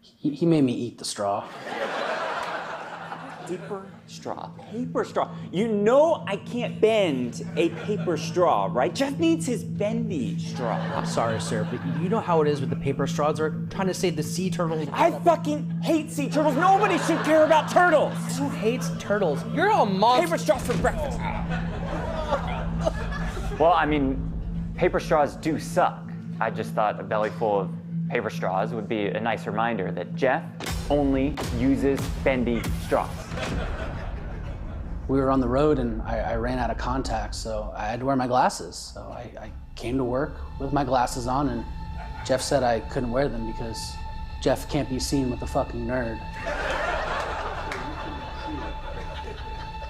he made me eat the straw. Paper straw. Paper straw. You know I can't bend a paper straw, right? Jeff needs his bendy straw. I'm sorry, sir, but you know how it is with the paper straws. They're trying to save the sea turtles. I fucking hate sea turtles. Nobody should care about turtles. Who hates turtles? You're a monster. Paper straws for breakfast. Well, I mean, paper straws do suck. I just thought a belly full of paper straws would be a nice reminder that Jeff only uses bendy straws. We were on the road and I ran out of contacts, so I had to wear my glasses. So I came to work with my glasses on, and Jeff said I couldn't wear them because Jeff can't be seen with a fucking nerd.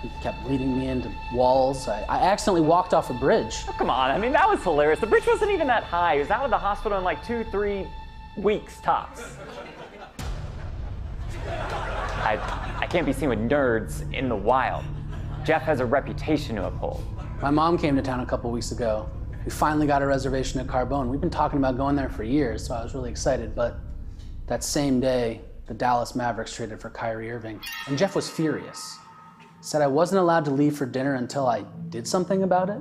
He kept leading me into walls. I accidentally walked off a bridge. Oh, come on, I mean, that was hilarious. The bridge wasn't even that high. He was out of the hospital in like 2-3 weeks tops. I can't be seen with nerds in the wild. Jeff has a reputation to uphold. My mom came to town a couple weeks ago. We finally got a reservation at Carbone. We've been talking about going there for years, so I was really excited. But that same day, the Dallas Mavericks traded for Kyrie Irving, and Jeff was furious. Said I wasn't allowed to leave for dinner until I did something about it.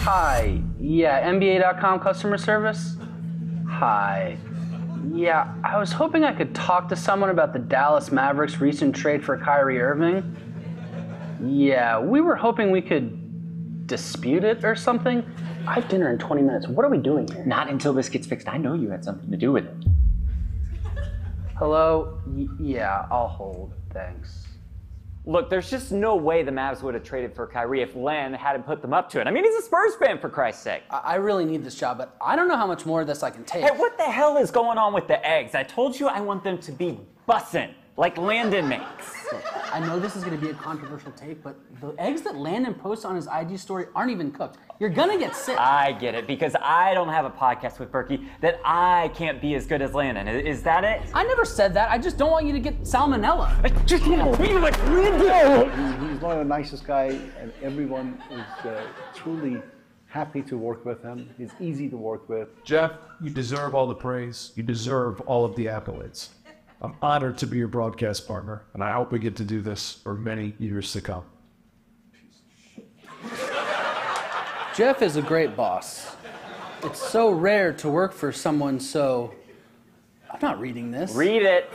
Hi, yeah, NBA.com customer service? Hi, yeah, I was hoping I could talk to someone about the Dallas Mavericks' recent trade for Kyrie Irving. Yeah, we were hoping we could dispute it or something. I have dinner in 20 minutes. What are we doing here? Not until this gets fixed. I know you had something to do with it. Hello? Yeah, I'll hold. Thanks. Look, there's just no way the Mavs would have traded for Kyrie if Len hadn't put them up to it. I mean, he's a Spurs fan, for Christ's sake. I really need this job, but I don't know how much more of this I can take. Hey, what the hell is going on with the eggs? I told you I want them to be bussin', like Landon makes. I know this is going to be a controversial take, but the eggs that Landon posts on his IG story aren't even cooked. You're going to get sick. I get it, because I don't have a podcast with Berkey that I can't be as good as Landon. Is that it? I never said that. I just don't want you to get salmonella. I just want to be like Landon. He's one of the nicest guys, and everyone is truly happy to work with him. He's easy to work with. Jeff, you deserve all the praise. You deserve all of the accolades. I'm honored to be your broadcast partner, and I hope we get to do this for many years to come. Jeff is a great boss. It's so rare to work for someone so... I'm not reading this. Read it.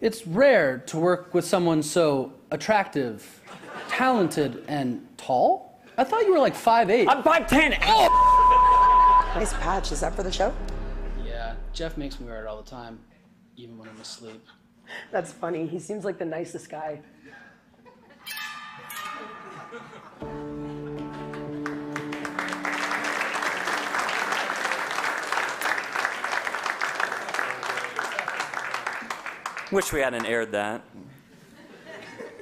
It's rare to work with someone so attractive, talented, and tall. I thought you were like 5'8". I'm 5'10". Oh! Nice patch. Is that for the show? Jeff makes me wear it all the time, even when I'm asleep. That's funny. He seems like the nicest guy. Wish we hadn't aired that.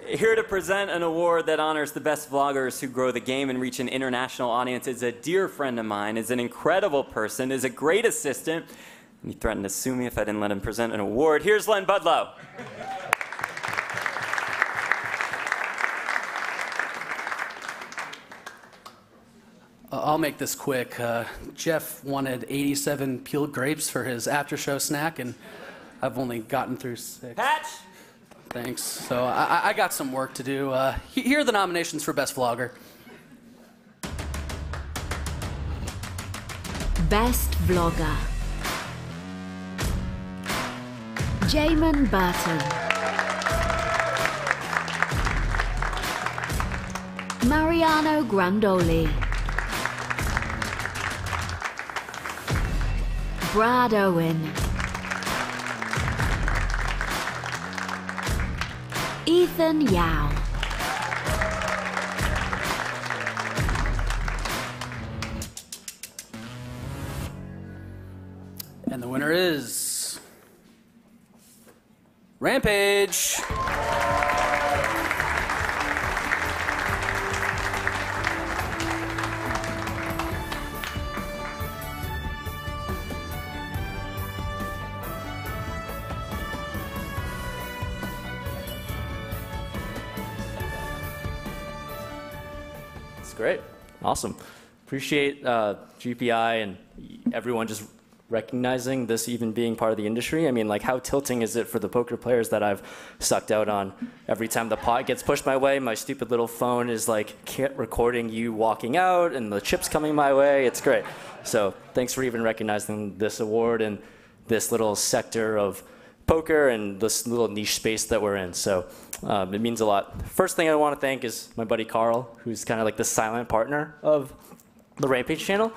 Here to present an award that honors the best vloggers who grow the game and reach an international audience is a dear friend of mine, is an incredible person, is a great assistant. He threatened to sue me if I didn't let him present an award. Here's Len Budlow. I'll make this quick. Jeff wanted 87 peeled grapes for his after-show snack, and I've only gotten through 6. Patch! Thanks. So I got some work to do. Here are the nominations for Best Vlogger. Best Vlogger. Jamin Burton. Mariano Grandoli. Brad Owen. Ethan Yao. And the winner is Rampage. Great. Awesome. Appreciate GPI and everyone just recognizing this even being part of the industry. I mean, like, how tilting is it for the poker players that I've sucked out on? Every time the pot gets pushed my way, my stupid little phone is, like, recording you walking out and the chips coming my way. It's great. So thanks for even recognizing this award and this little sector of poker and this little niche space that we're in. So it means a lot. First thing I want to thank is my buddy Carl, who's kind of like the silent partner of the Rampage channel.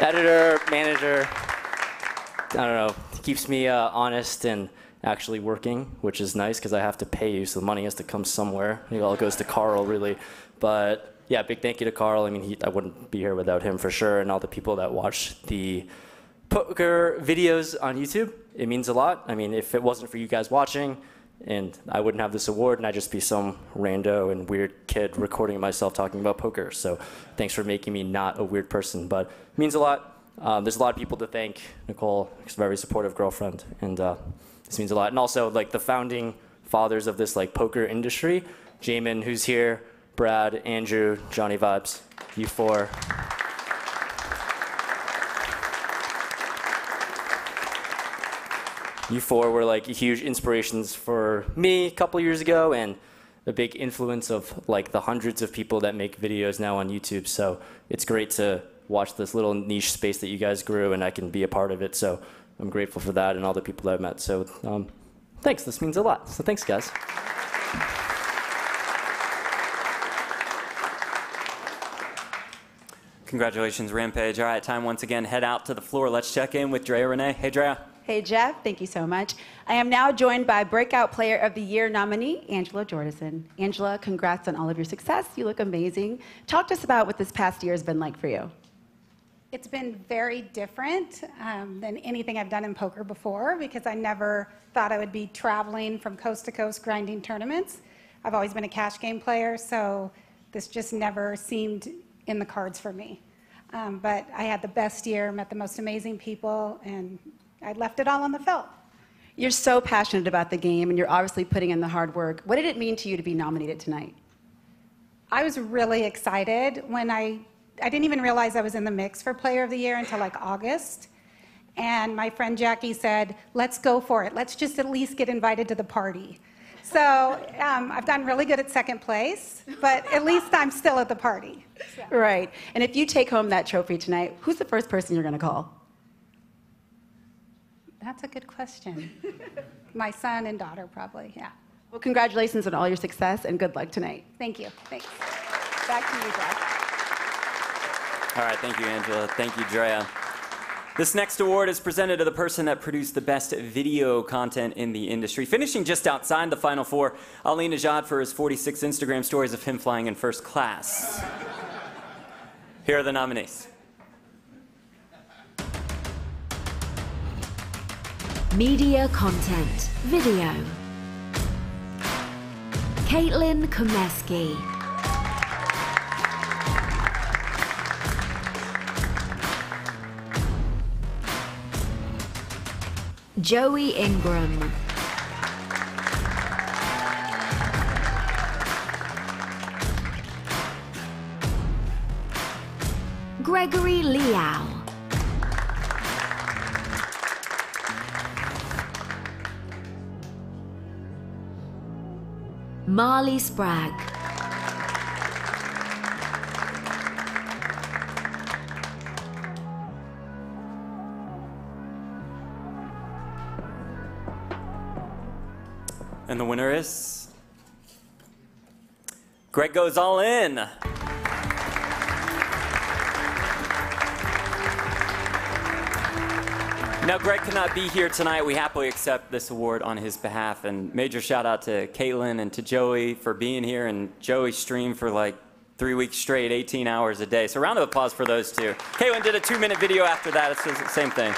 Editor, manager, I don't know, keeps me honest and actually working, which is nice because I have to pay you, so the money has to come somewhere. It all goes to Carl, really. But yeah, big thank you to Carl. I mean, I wouldn't be here without him for sure, and all the people that watch the poker videos on YouTube. It means a lot. I mean, if it wasn't for you guys watching, and I wouldn't have this award, and I'd just be some rando and weird kid recording myself talking about poker. So thanks for making me not a weird person, but it means a lot. There's a lot of people to thank. Nicole, a very supportive girlfriend, and this means a lot. And also, like, the founding fathers of this, like, poker industry, Jamin, who's here, Brad, Andrew, Johnny Vibes, you four. You four were, like, huge inspirations for me a couple years ago and a big influence of, like, the hundreds of people that make videos now on YouTube. So it's great to watch this little niche space that you guys grew, and I can be a part of it. So I'm grateful for that and all the people that I've met. So thanks. This means a lot. So thanks, guys. Congratulations, Rampage. All right, time once again. Head out to the floor. Let's check in with Drea Renee. Hey, Drea. Hey, Jeff, thank you so much. I am now joined by Breakout Player of the Year nominee, Angela Jordison. Angela, congrats on all of your success. You look amazing. Talk to us about what this past year has been like for you. It's been very different than anything I've done in poker before, because I never thought I would be traveling from coast to coast grinding tournaments. I've always been a cash game player, so this just never seemed in the cards for me. But I had the best year, met the most amazing people, and I left it all on the felt. You're so passionate about the game, and you're obviously putting in the hard work. What did it mean to you to be nominated tonight? I was really excited. When I didn't even realize I was in the mix for Player of the Year until, like, August. And my friend Jackie said, let's go for it. Let's just at least get invited to the party. So I've gotten really good at second place, but at least I'm still at the party. So. Right. And if you take home that trophy tonight, who's the first person you're going to call? That's a good question. My son and daughter, probably, yeah. Well, congratulations on all your success, and good luck tonight. Thank you. Thanks. Back to you, Jeff. All right, thank you, Angela. Thank you, Drea. This next award is presented to the person that produced the best video content in the industry. Finishing just outside the Final Four, Ali Najad for his 46 Instagram stories of him flying in first class. Here are the nominees. Media content. Video. Caitlin Komeski. Joey Ingram. Gregory Liao. Marley Sprague. And the winner is... Greg Goes All In. Now, Greg cannot be here tonight. We happily accept this award on his behalf. And major shout out to Caitlin and to Joey for being here. And Joey streamed for like 3 weeks straight, 18 hours a day. So round of applause for those two. Caitlin did a 2-minute video after that. It's the same thing.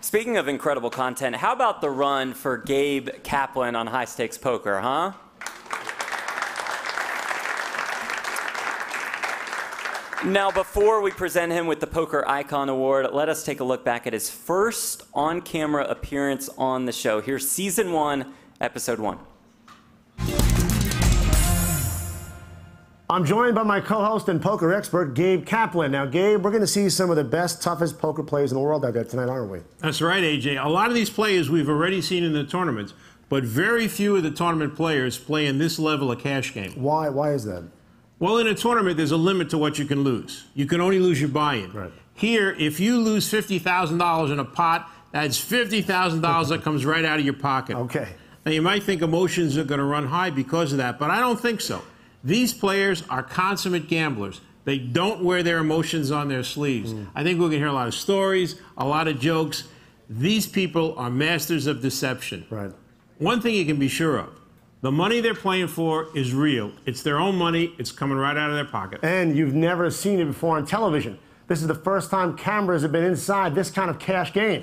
Speaking of incredible content, how about the run for Gabe Kaplan on High Stakes Poker, huh? Now, before we present him with the Poker Icon Award, let us take a look back at his first on-camera appearance on the show. Here's Season 1, Episode 1. I'm joined by my co-host and poker expert, Gabe Kaplan. Now, Gabe, we're going to see some of the best, toughest poker players in the world out there tonight, aren't we? That's right, AJ. A lot of these players we've already seen in the tournaments, but very few of the tournament players play in this level of cash game. Why is that? Well, in a tournament, there's a limit to what you can lose. You can only lose your buy-in. Right. Here, if you lose $50,000 in a pot, that's $50,000 that comes right out of your pocket. Okay. Now, you might think emotions are going to run high because of that, but I don't think so. These players are consummate gamblers. They don't wear their emotions on their sleeves. I think we're going to hear a lot of stories, a lot of jokes. These people are masters of deception. Right. One thing you can be sure of. The money they're playing for is real. It's their own money. It's coming right out of their pocket. And you've never seen it before on television. This is the first time cameras have been inside this kind of cash game.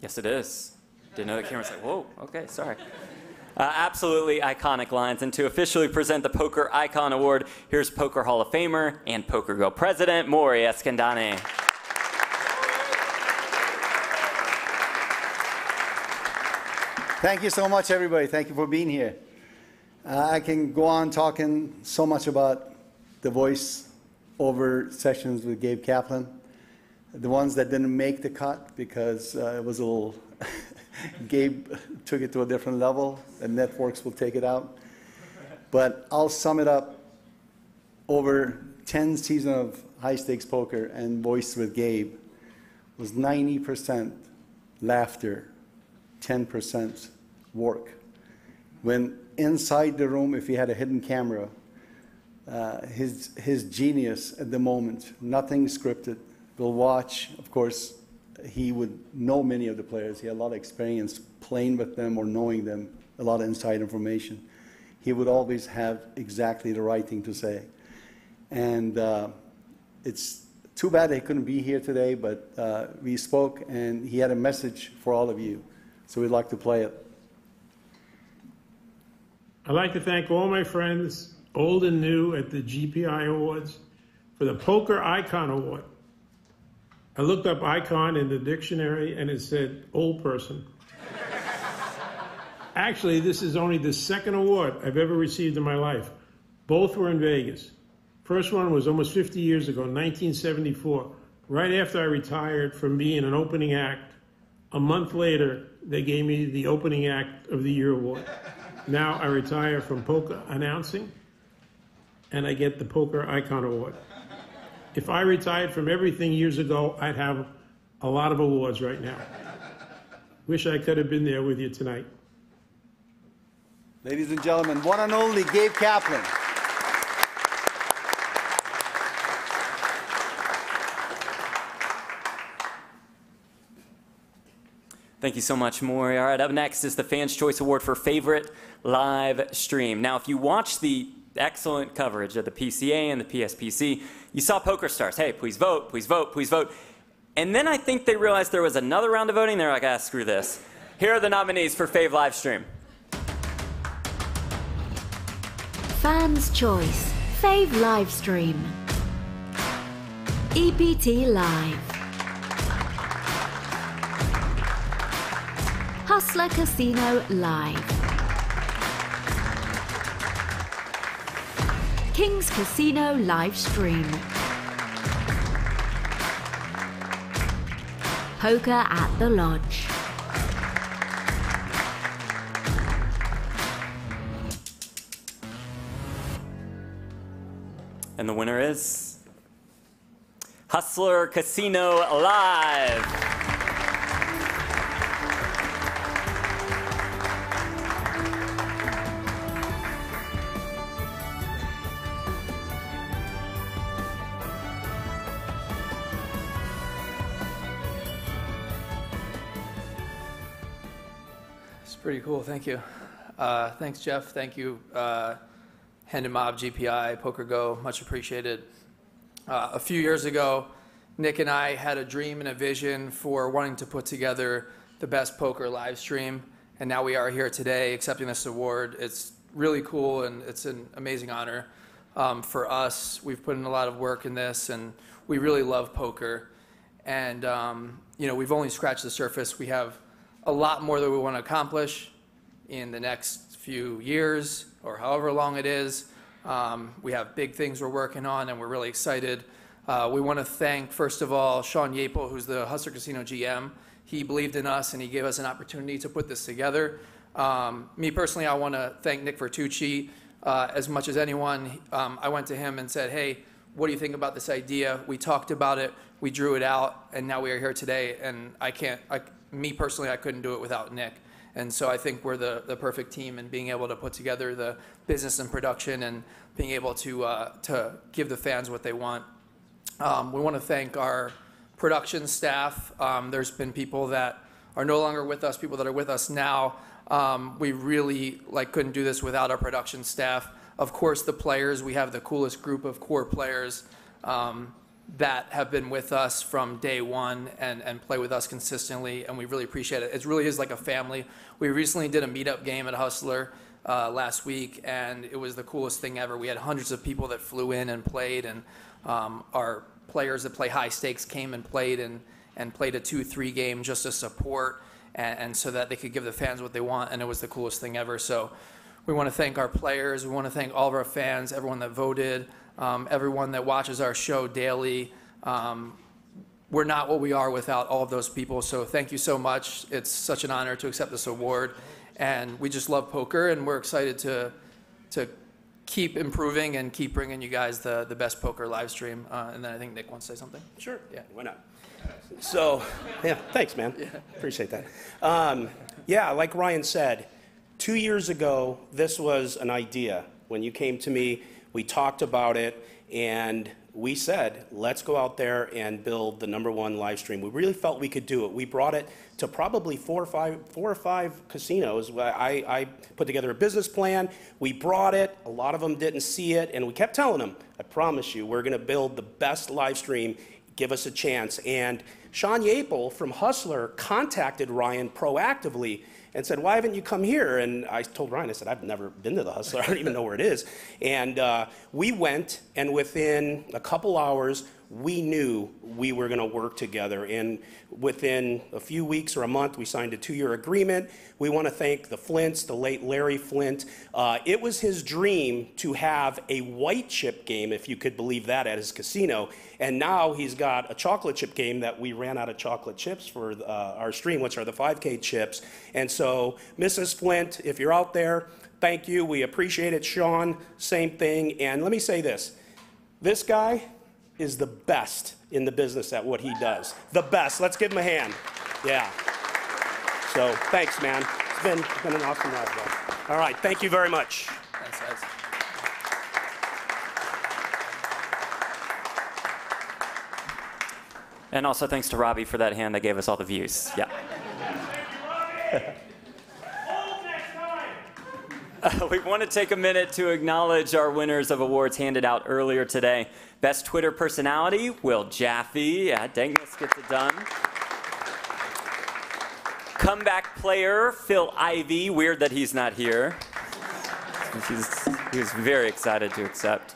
Yes, it is. Didn't know the camera's like, whoa, okay, sorry. Absolutely iconic lines. And to officially present the Poker Icon Award, here's Poker Hall of Famer and PokerGO President, Maury Eskandani. Thank you so much, everybody. Thank you for being here. I can go on talking so much about the voice-over sessions with Gabe Kaplan, the ones that didn't make the cut because it was a little... Gabe took it to a different level, and networks will take it out. But I'll sum it up over 10 seasons of high-stakes poker and voice with Gabe. It was 90% laughter. 10% work. When inside the room, if he had a hidden camera, his genius at the moment, nothing scripted. We'll watch, of course, he would know many of the players. He had a lot of experience playing with them or knowing them, a lot of inside information. He would always have exactly the right thing to say. And it's too bad he couldn't be here today, but we spoke and he had a message for all of you. So we'd like to play it. I'd like to thank all my friends, old and new, at the GPI Awards for the Poker Icon Award. I looked up icon in the dictionary and it said old person. Actually, this is only the second award I've ever received in my life. Both were in Vegas. First one was almost 50 years ago, 1974, right after I retired from being an opening act. A month later, they gave me the Opening Act of the Year award. Now I retire from poker announcing, and I get the Poker Icon Award. If I retired from everything years ago, I'd have a lot of awards right now. Wish I could have been there with you tonight. Ladies and gentlemen, one and only Gabe Kaplan. Thank you so much, Maury. All right, up next is the Fans' Choice Award for Favorite Live Stream. Now, if you watch the excellent coverage of the PCA and the PSPC, you saw poker stars. Hey, please vote, please vote, please vote. And then I think they realized there was another round of voting. They're like, ah, screw this. Here are the nominees for Fave Livestream. Fans' Choice, Fave Livestream, EPT Live, Hustler Casino Live, King's Casino Livestream, Poker at the Lodge. And the winner is Hustler Casino Live. It's pretty cool. Thank you. Thanks, Jeff. Thank you. Hand & Mob, GPI, PokerGO, much appreciated. A few years ago, Nick and I had a dream and a vision for wanting to put together the best poker live stream, and now we are here today accepting this award. It's really cool, and it's an amazing honor for us. We've put in a lot of work in this, and we really love poker. And you know, we've only scratched the surface. We have a lot more that we want to accomplish in the next few years, or however long it is. We have big things we're working on, and we're really excited. We want to thank, first of all, Sean Yapel, who's the Hustler Casino GM. He believed in us, and he gave us an opportunity to put this together. Me personally, I want to thank Nick Vertucci as much as anyone. I went to him and said, hey, what do you think about this idea? We talked about it, we drew it out, and now we are here today. And me personally, I couldn't do it without Nick. And so I think we're the perfect team in being able to put together the business and production and being able to give the fans what they want. We want to thank our production staff. There's been people that are no longer with us, people that are with us now. We really couldn't do this without our production staff. Of course, the players. We have the coolest group of core players that have been with us from day one and play with us consistently, and we really appreciate it. It really is like a family. We recently did a meetup game at Hustler last week, and it was the coolest thing ever. We had hundreds of people that flew in and played, and our players that play high stakes came and played and played a 2-3 game just to support and so that they could give the fans what they want, and it was the coolest thing ever. So we want to thank our players. We want to thank all of our fans, everyone that voted, everyone that watches our show daily. We're not what we are without all of those people, so thank you so much. It's such an honor to accept this award, and we just love poker, and we're excited to keep improving and keep bringing you guys the best poker live stream. And then I think Nick wants to say something. Sure, yeah, why not? So, yeah, thanks, man. Yeah. Appreciate that. Yeah, like Ryan said, 2 years ago, this was an idea. When you came to me, we talked about it, and we said, let's go out there and build the #1 live stream. We really felt we could do it. We brought it to probably four or five casinos. I put together a business plan. We brought it. A lot of them didn't see it, and we kept telling them, I promise you, we're going to build the best live stream. Give us a chance. And Sean Yapel from Hustler contacted Ryan proactively and said, why haven't you come here? And I told Ryan, I said, I've never been to the Hustler. I don't even know where it is. And we went, and within a couple hours, we knew we were going to work together. And within a few weeks or a month, we signed a 2-year agreement. We want to thank the Flints, the late Larry Flint. It was his dream to have a white chip game, if you could believe that, at his casino. And now he's got a chocolate chip game that we ran out of chocolate chips for our stream, which are the 5K chips. And so, Mrs. Flint, if you're out there, thank you. We appreciate it. Sean, same thing. And let me say this. This guy is the best in the business at what he does. The best. Let's give him a hand. Yeah. So, thanks, man. It's been an awesome ride, bro. All right. Thank you very much. Thanks, guys. And also thanks to Robbi for that hand that gave us all the views. Yeah. Hold next time. We want to take a minute to acknowledge our winners of awards handed out earlier today. Best Twitter personality, Will Jaffe. Yeah, dang, this gets it done. Comeback player, Phil Ivey. Weird that he's not here. He was very excited to accept.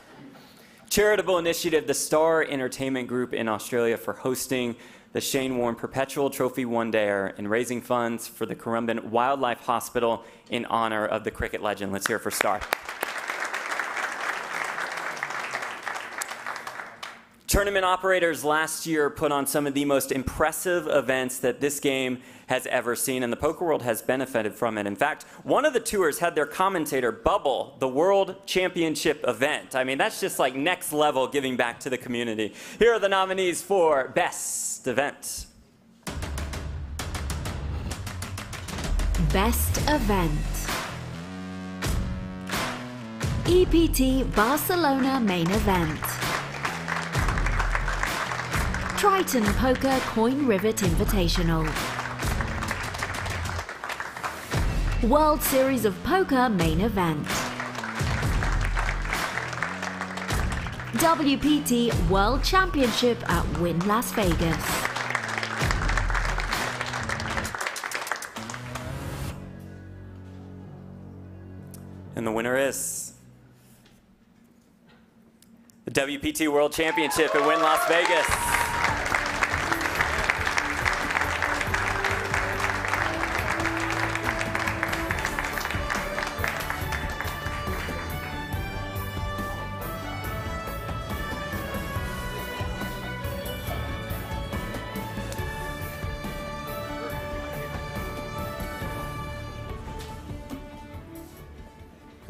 Charitable initiative, the Star Entertainment Group in Australia for hosting the Shane Warne Perpetual Trophy One Dayer and raising funds for the Currumbin Wildlife Hospital in honor of the cricket legend. Let's hear it for Star. Tournament operators last year put on some of the most impressive events that this game has ever seen, and the poker world has benefited from it. In fact, one of the tours had their commentator bubble the World Championship event. I mean, that's just like next level giving back to the community. Here are the nominees for Best Event. Best Event. EPT Barcelona Main Event. Triton Poker Coin Rivet Invitational. World Series of Poker Main Event. WPT World Championship at Wynn Las Vegas. And the winner is the WPT World Championship at Wynn Las Vegas.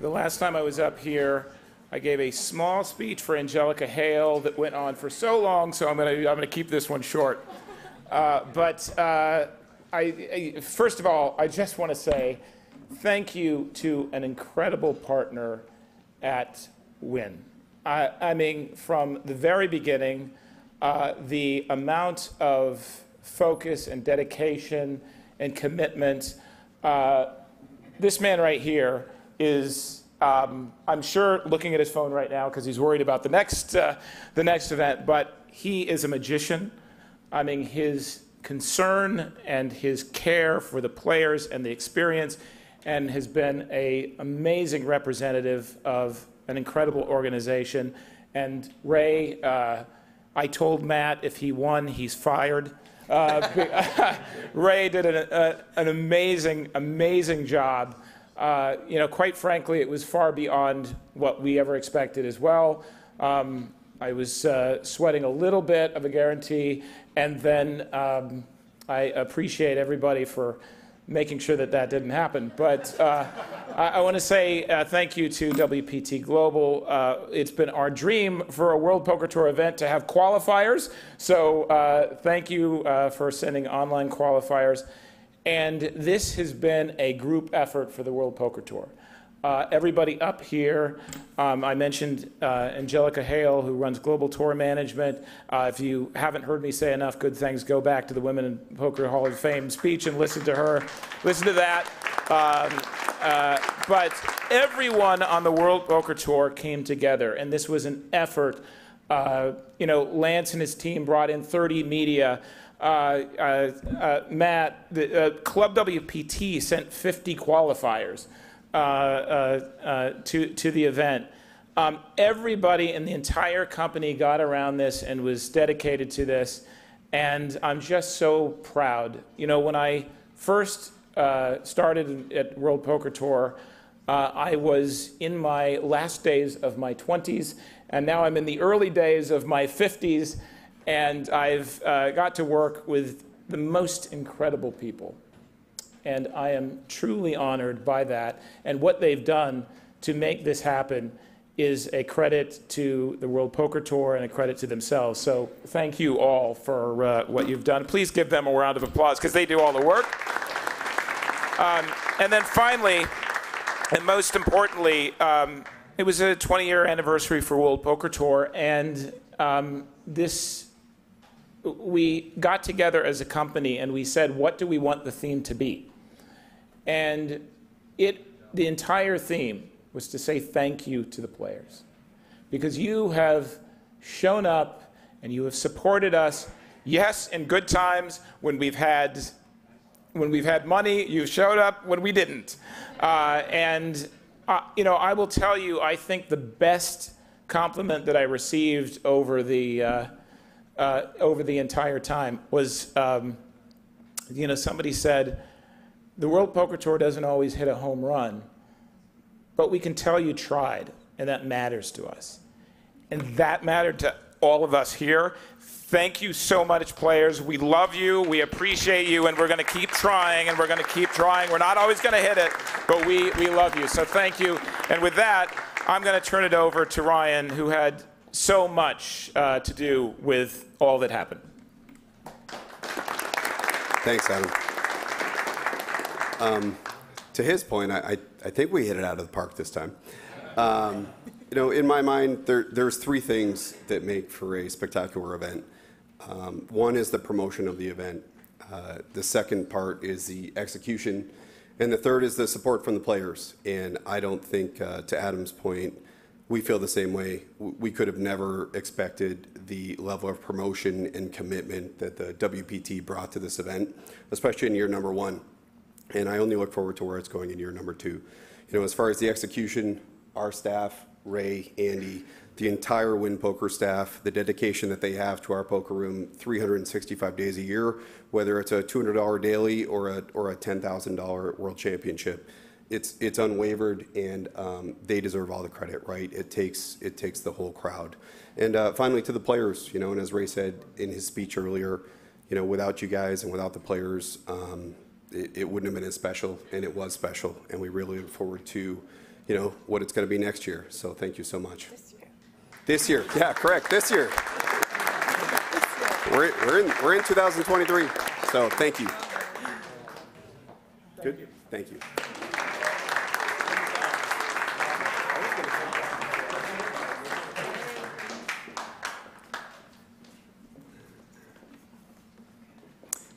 Last time I was up here, I gave a small speech for Angelica Hale that went on for so long, so I'm gonna keep this one short. But first of all, I just want to say thank you to an incredible partner at Wynn. I mean, from the very beginning, the amount of focus and dedication and commitment. This man right here is. I'm sure looking at his phone right now because he's worried about the next event, but he is a magician. I mean, his concern and his care for the players and the experience, and has been an amazing representative of an incredible organization. And Ray, I told Matt if he won, he's fired. Ray did an amazing job. You know, quite frankly, it was far beyond what we ever expected as well. I was sweating a little bit of a guarantee, and then I appreciate everybody for making sure that that didn't happen. But I want to say thank you to WPT Global. It's been our dream for a World Poker Tour event to have qualifiers, so thank you for sending online qualifiers. And this has been a group effort for the World Poker Tour. Everybody up here, I mentioned Angelica Hale, who runs Global Tour Management. If you haven't heard me say enough good things, go back to the Women in Poker Hall of Fame speech and listen to her. Listen to that. But everyone on the World Poker Tour came together, and this was an effort. You know, Lance and his team brought in 30 media. Matt, the Club WPT sent 50 qualifiers to the event. Everybody in the entire company got around this and was dedicated to this, and I'm just so proud. You know, when I first started at World Poker Tour, I was in my last days of my 20s, and now I'm in the early days of my 50s. And I've got to work with the most incredible people. And I am truly honored by that. And what they've done to make this happen is a credit to the World Poker Tour and a credit to themselves. So thank you all for what you've done. Please give them a round of applause because they do all the work. And then finally, and most importantly, it was a 20-year anniversary for World Poker Tour. And we got together as a company and we said, what do we want the theme to be? And it the entire theme was to say thank you to the players, because you have shown up and you have supported us. Yes, in good times when we've had money, you showed up when we didn't. You know, I will tell you, I think the best compliment that I received over the entire time was, you know, somebody said, the World Poker Tour doesn't always hit a home run, but we can tell you tried, and that matters to us. And that mattered to all of us here. Thank you so much, players. We love you, we appreciate you, and we're gonna keep trying, and we're gonna keep trying. We're not always gonna hit it, but we love you, so thank you. And with that, I'm gonna turn it over to Ryan, who had so much to do with all that happened. Thanks, Adam. To his point, I think we hit it out of the park this time. You know, in my mind, there's three things that make for a spectacular event. One is the promotion of the event. The second part is the execution. And the third is the support from the players. And I don't think, to Adam's point, we feel the same way. We could have never expected the level of promotion and commitment that the WPT brought to this event, especially in year number one. And I only look forward to where it's going in year number two. You know, as far as the execution, our staff, Ray, Andy, the entire Wynn Poker staff, the dedication that they have to our poker room 365 days a year, whether it's a $200 daily or a $10,000 world championship, it's unwavered, and they deserve all the credit, right? It takes the whole crowd. And finally, to the players, you know, and as Ray said in his speech earlier, you know, without you guys and without the players, it wouldn't have been as special, and it was special, and we really look forward to, you know, what it's going to be next year. So thank you so much. This year. This year. Yeah, correct. This year. This year. We're in 2023. So thank you. Good. Thank you.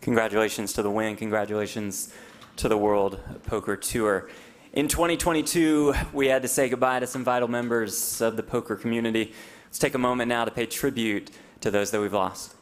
Congratulations to the win. Congratulations to the World Poker Tour. In 2022, we had to say goodbye to some vital members of the poker community. Let's take a moment now to pay tribute to those that we've lost.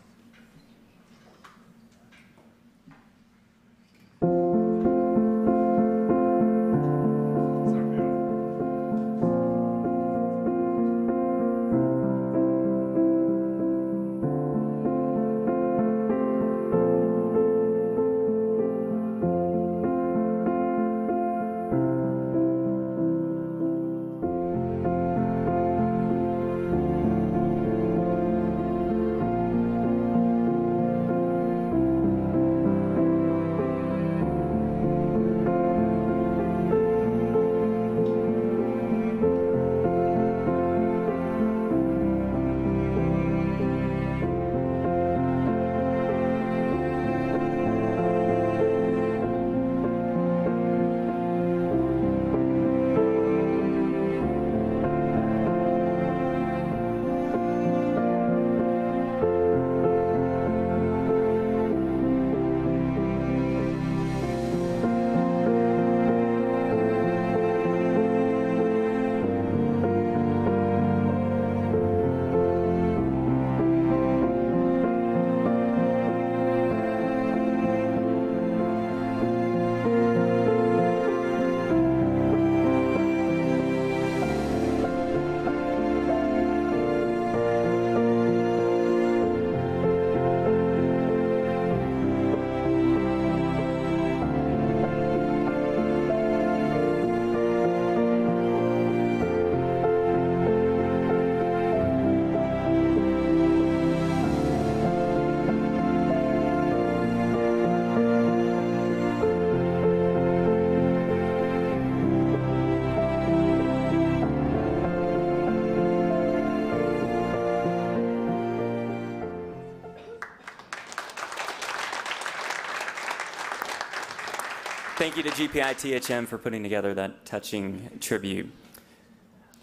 Thank you to GPI THM for putting together that touching tribute.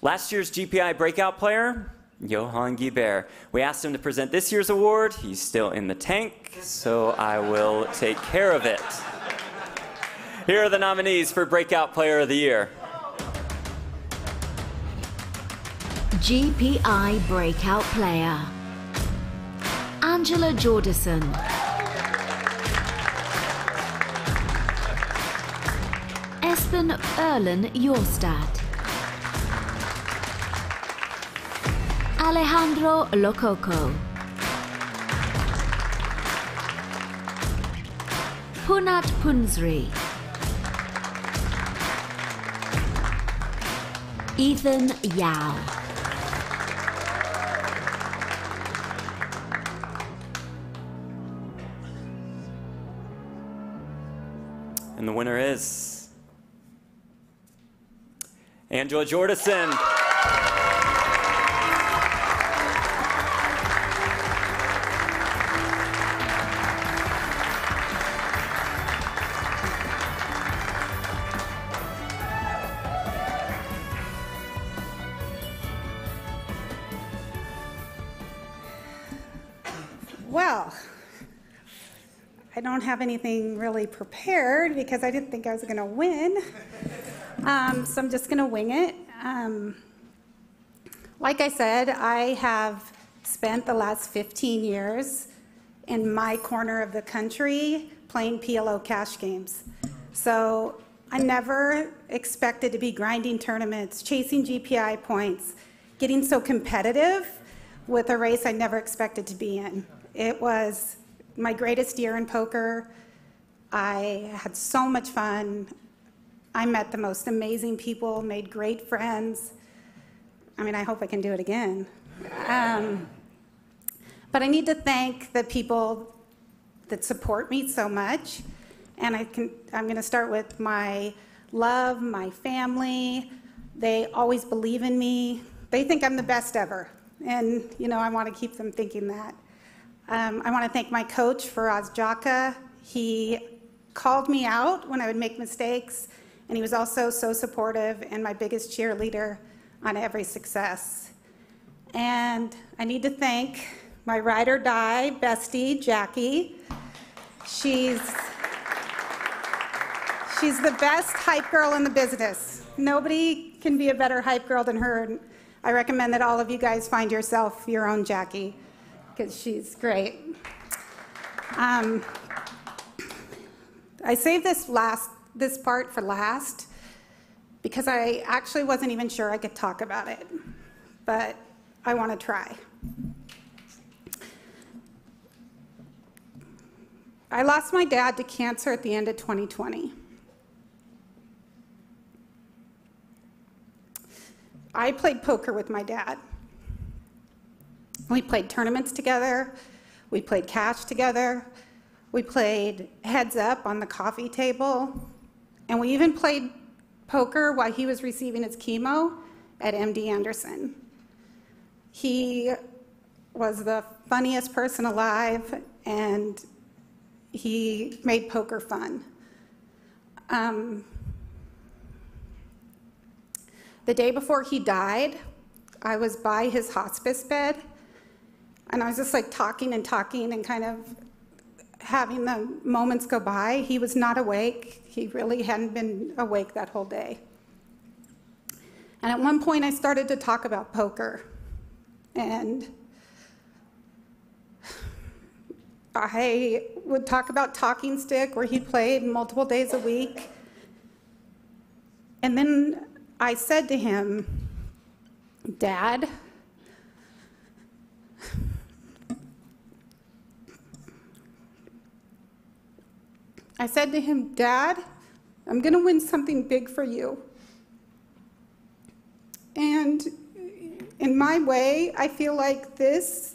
Last year's GPI breakout player, Johan Guibert. We asked him to present this year's award. He's still in the tank, so I will take care of it. Here are the nominees for Breakout Player of the Year. GPI breakout player, Angela Jordison. Espen Erlen Jorstad. Alejandro Lococo. Punat Punzri. Ethan Yao. And the winner is Angela Jordison. Have anything really prepared because I didn't think I was going to win. So I'm just going to wing it. Like I said, I have spent the last 15 years in my corner of the country playing PLO cash games. So I never expected to be grinding tournaments, chasing GPI points, getting so competitive with a race I never expected to be in. It was my greatest year in poker. I had so much fun. I met the most amazing people, made great friends. I mean, I hope I can do it again. But I need to thank the people that support me so much. And I'm gonna start with my love, my family. They always believe in me. They think I'm the best ever. And you know, I wanna keep them thinking that. I want to thank my coach, Faraz Jaka. He called me out when I would make mistakes, and he was also so supportive and my biggest cheerleader on every success. And I need to thank my ride or die bestie, Jackie. She's the best hype girl in the business. Nobody can be a better hype girl than her. And I recommend that all of you guys find yourself your own Jackie, because she's great. I saved this part for last because I actually wasn't even sure I could talk about it, but I want to try. I lost my dad to cancer at the end of 2020. I played poker with my dad. We played tournaments together, we played cash together, we played heads up on the coffee table, and we even played poker while he was receiving his chemo at MD Anderson. He was the funniest person alive, and he made poker fun. The day before he died, I was by his hospice bed, and I was just like talking and kind of having the moments go by. He was not awake. He really hadn't been awake that whole day. And at one point I started to talk about poker. And I would talk about Talking Stick, where he played multiple days a week. And then I said to him, "Dad, I'm gonna win something big for you. And in my way, I feel like this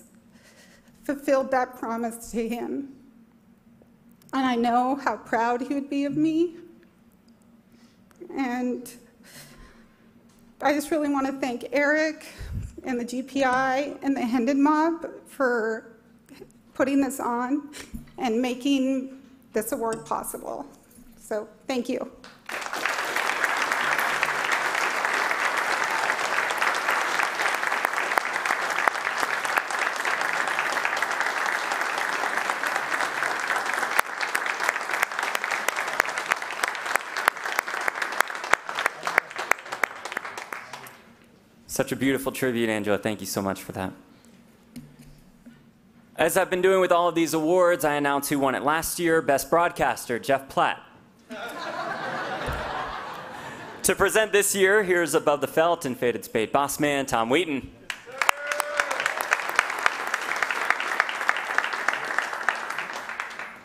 fulfilled that promise to him. And I know how proud he would be of me. And I just really wanna thank Eric and the GPI and the Hendon Mob for putting this on and making this award possible. So thank you." Such a beautiful tribute, Angela. Thank you so much for that. As I've been doing with all of these awards, I announced who won it last year. Best Broadcaster, Jeff Platt. To present this year, here's Above the Felt and Faded Spade boss man, Tom Wheaton.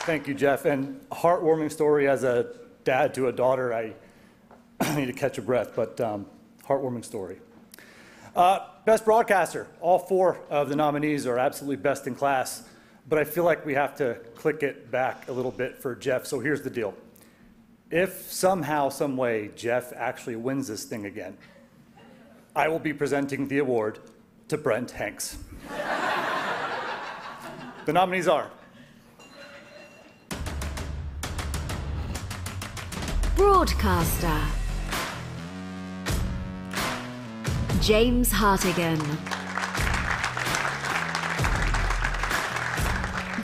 Thank you, Jeff. And heartwarming story as a dad to a daughter. I need to catch a breath, but heartwarming story. Best Broadcaster. All four of the nominees are absolutely best in class, but I feel like we have to click it back a little bit for Jeff. So here's the deal. If somehow, some way, Jeff actually wins this thing again, I will be presenting the award to Brent Hanks. The nominees are. Broadcaster, James Hartigan.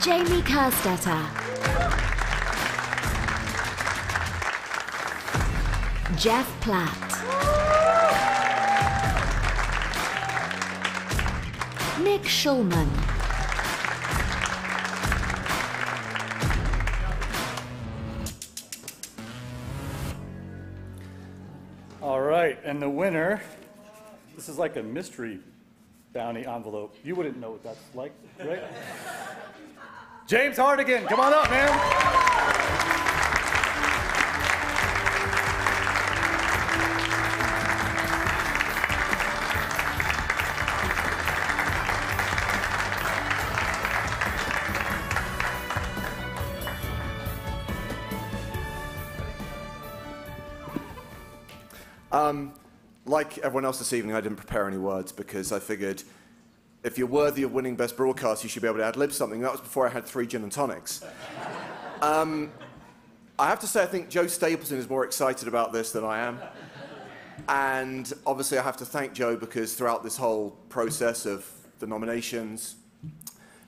Jamie Kerstetter. Jeff Platt. Nick Schulman. And the winner, this is like a mystery bounty envelope. You wouldn't know what that's like, right? James Hartigan, come on up, man. Like everyone else this evening, I didn't prepare any words because I figured if you're worthy of winning Best Broadcast, you should be able to ad-lib something. That was before I had 3 gin and tonics. I have to say, I think Joe Stapleton is more excited about this than I am. And obviously, I have to thank Joe because throughout this whole process of the nominations,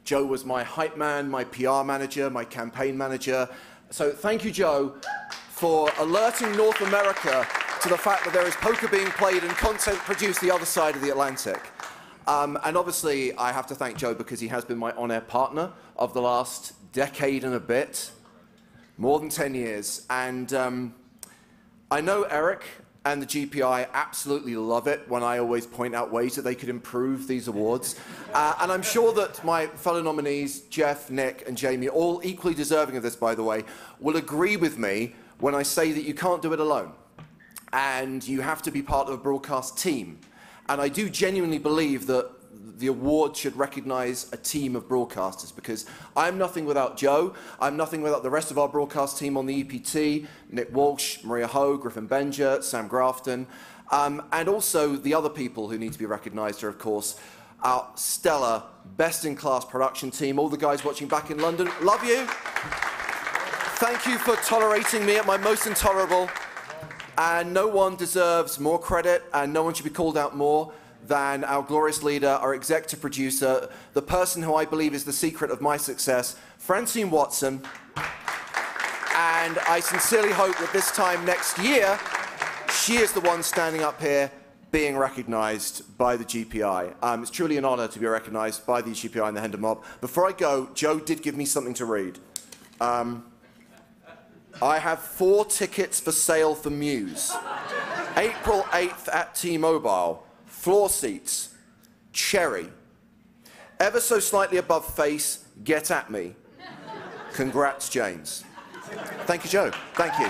Joe was my hype man, my PR manager, my campaign manager. So thank you, Joe, for alerting North America to the fact that there is poker being played and content produced the other side of the Atlantic. And obviously, I have to thank Joe because he has been my on-air partner of the last decade and a bit, more than 10 years. And I know Eric and the GPI absolutely love it when I always point out ways that they could improve these awards. And I'm sure that my fellow nominees, Jeff, Nick, and Jamie, all equally deserving of this, by the way, will agree with me when I say that you can't do it alone. And you have to be part of a broadcast team. And I do genuinely believe that the award should recognize a team of broadcasters because I'm nothing without Joe. I'm nothing without the rest of our broadcast team on the EPT, Nick Walsh, Maria Ho, Griffin Benja, Sam Grafton. And also the other people who need to be recognized are, of course, our stellar, best-in-class production team. All the guys watching back in London, love you. Thank you for tolerating me at my most intolerable. And no one deserves more credit, and no one should be called out more than our glorious leader, our executive producer, the person who I believe is the secret of my success, Francine Watson. And I sincerely hope that this time next year, she is the one standing up here being recognized by the GPI. It's truly an honor to be recognized by the GPI and the Hendon Mob. Before I go, Joe did give me something to read. I have 4 tickets for sale for Muse. April 8th at T-Mobile. Floor seats. Cherry. Ever so slightly above face, get at me. Congrats, James. Thank you, Joe. Thank you.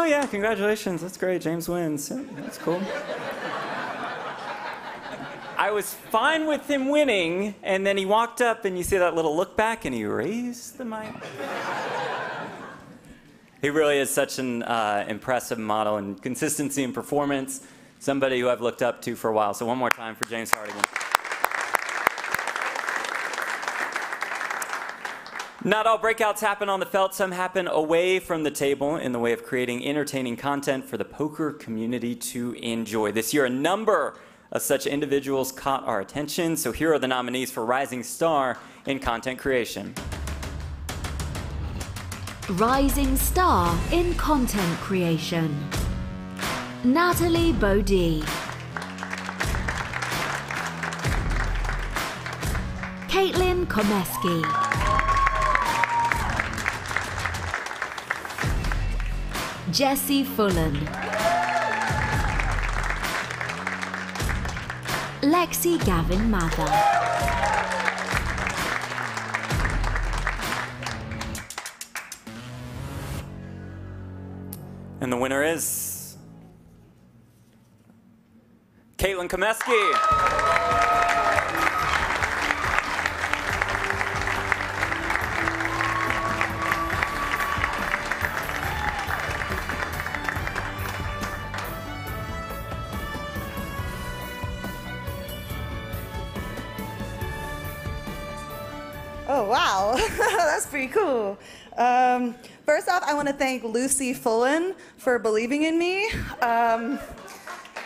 Oh, yeah, congratulations. That's great. James wins. Yeah, that's cool. I was fine with him winning, and then he walked up, and you see that little look back, and he raised the mic. He really is such an impressive model in consistency and performance, somebody who I've looked up to for a while. So one more time for James Hartigan. Not all breakouts happen on the felt. Some happen away from the table in the way of creating entertaining content for the poker community to enjoy. This year, a number of such individuals caught our attention. So here are the nominees for Rising Star in Content Creation. rising star in content creation, Natalie Bodie. Caitlin Komeski. Jesse Fullan. Lexi Gavin-Mather. And the winner is Caitlin Komeski. That's pretty cool. First off, I want to thank Lucy Fullan for believing in me.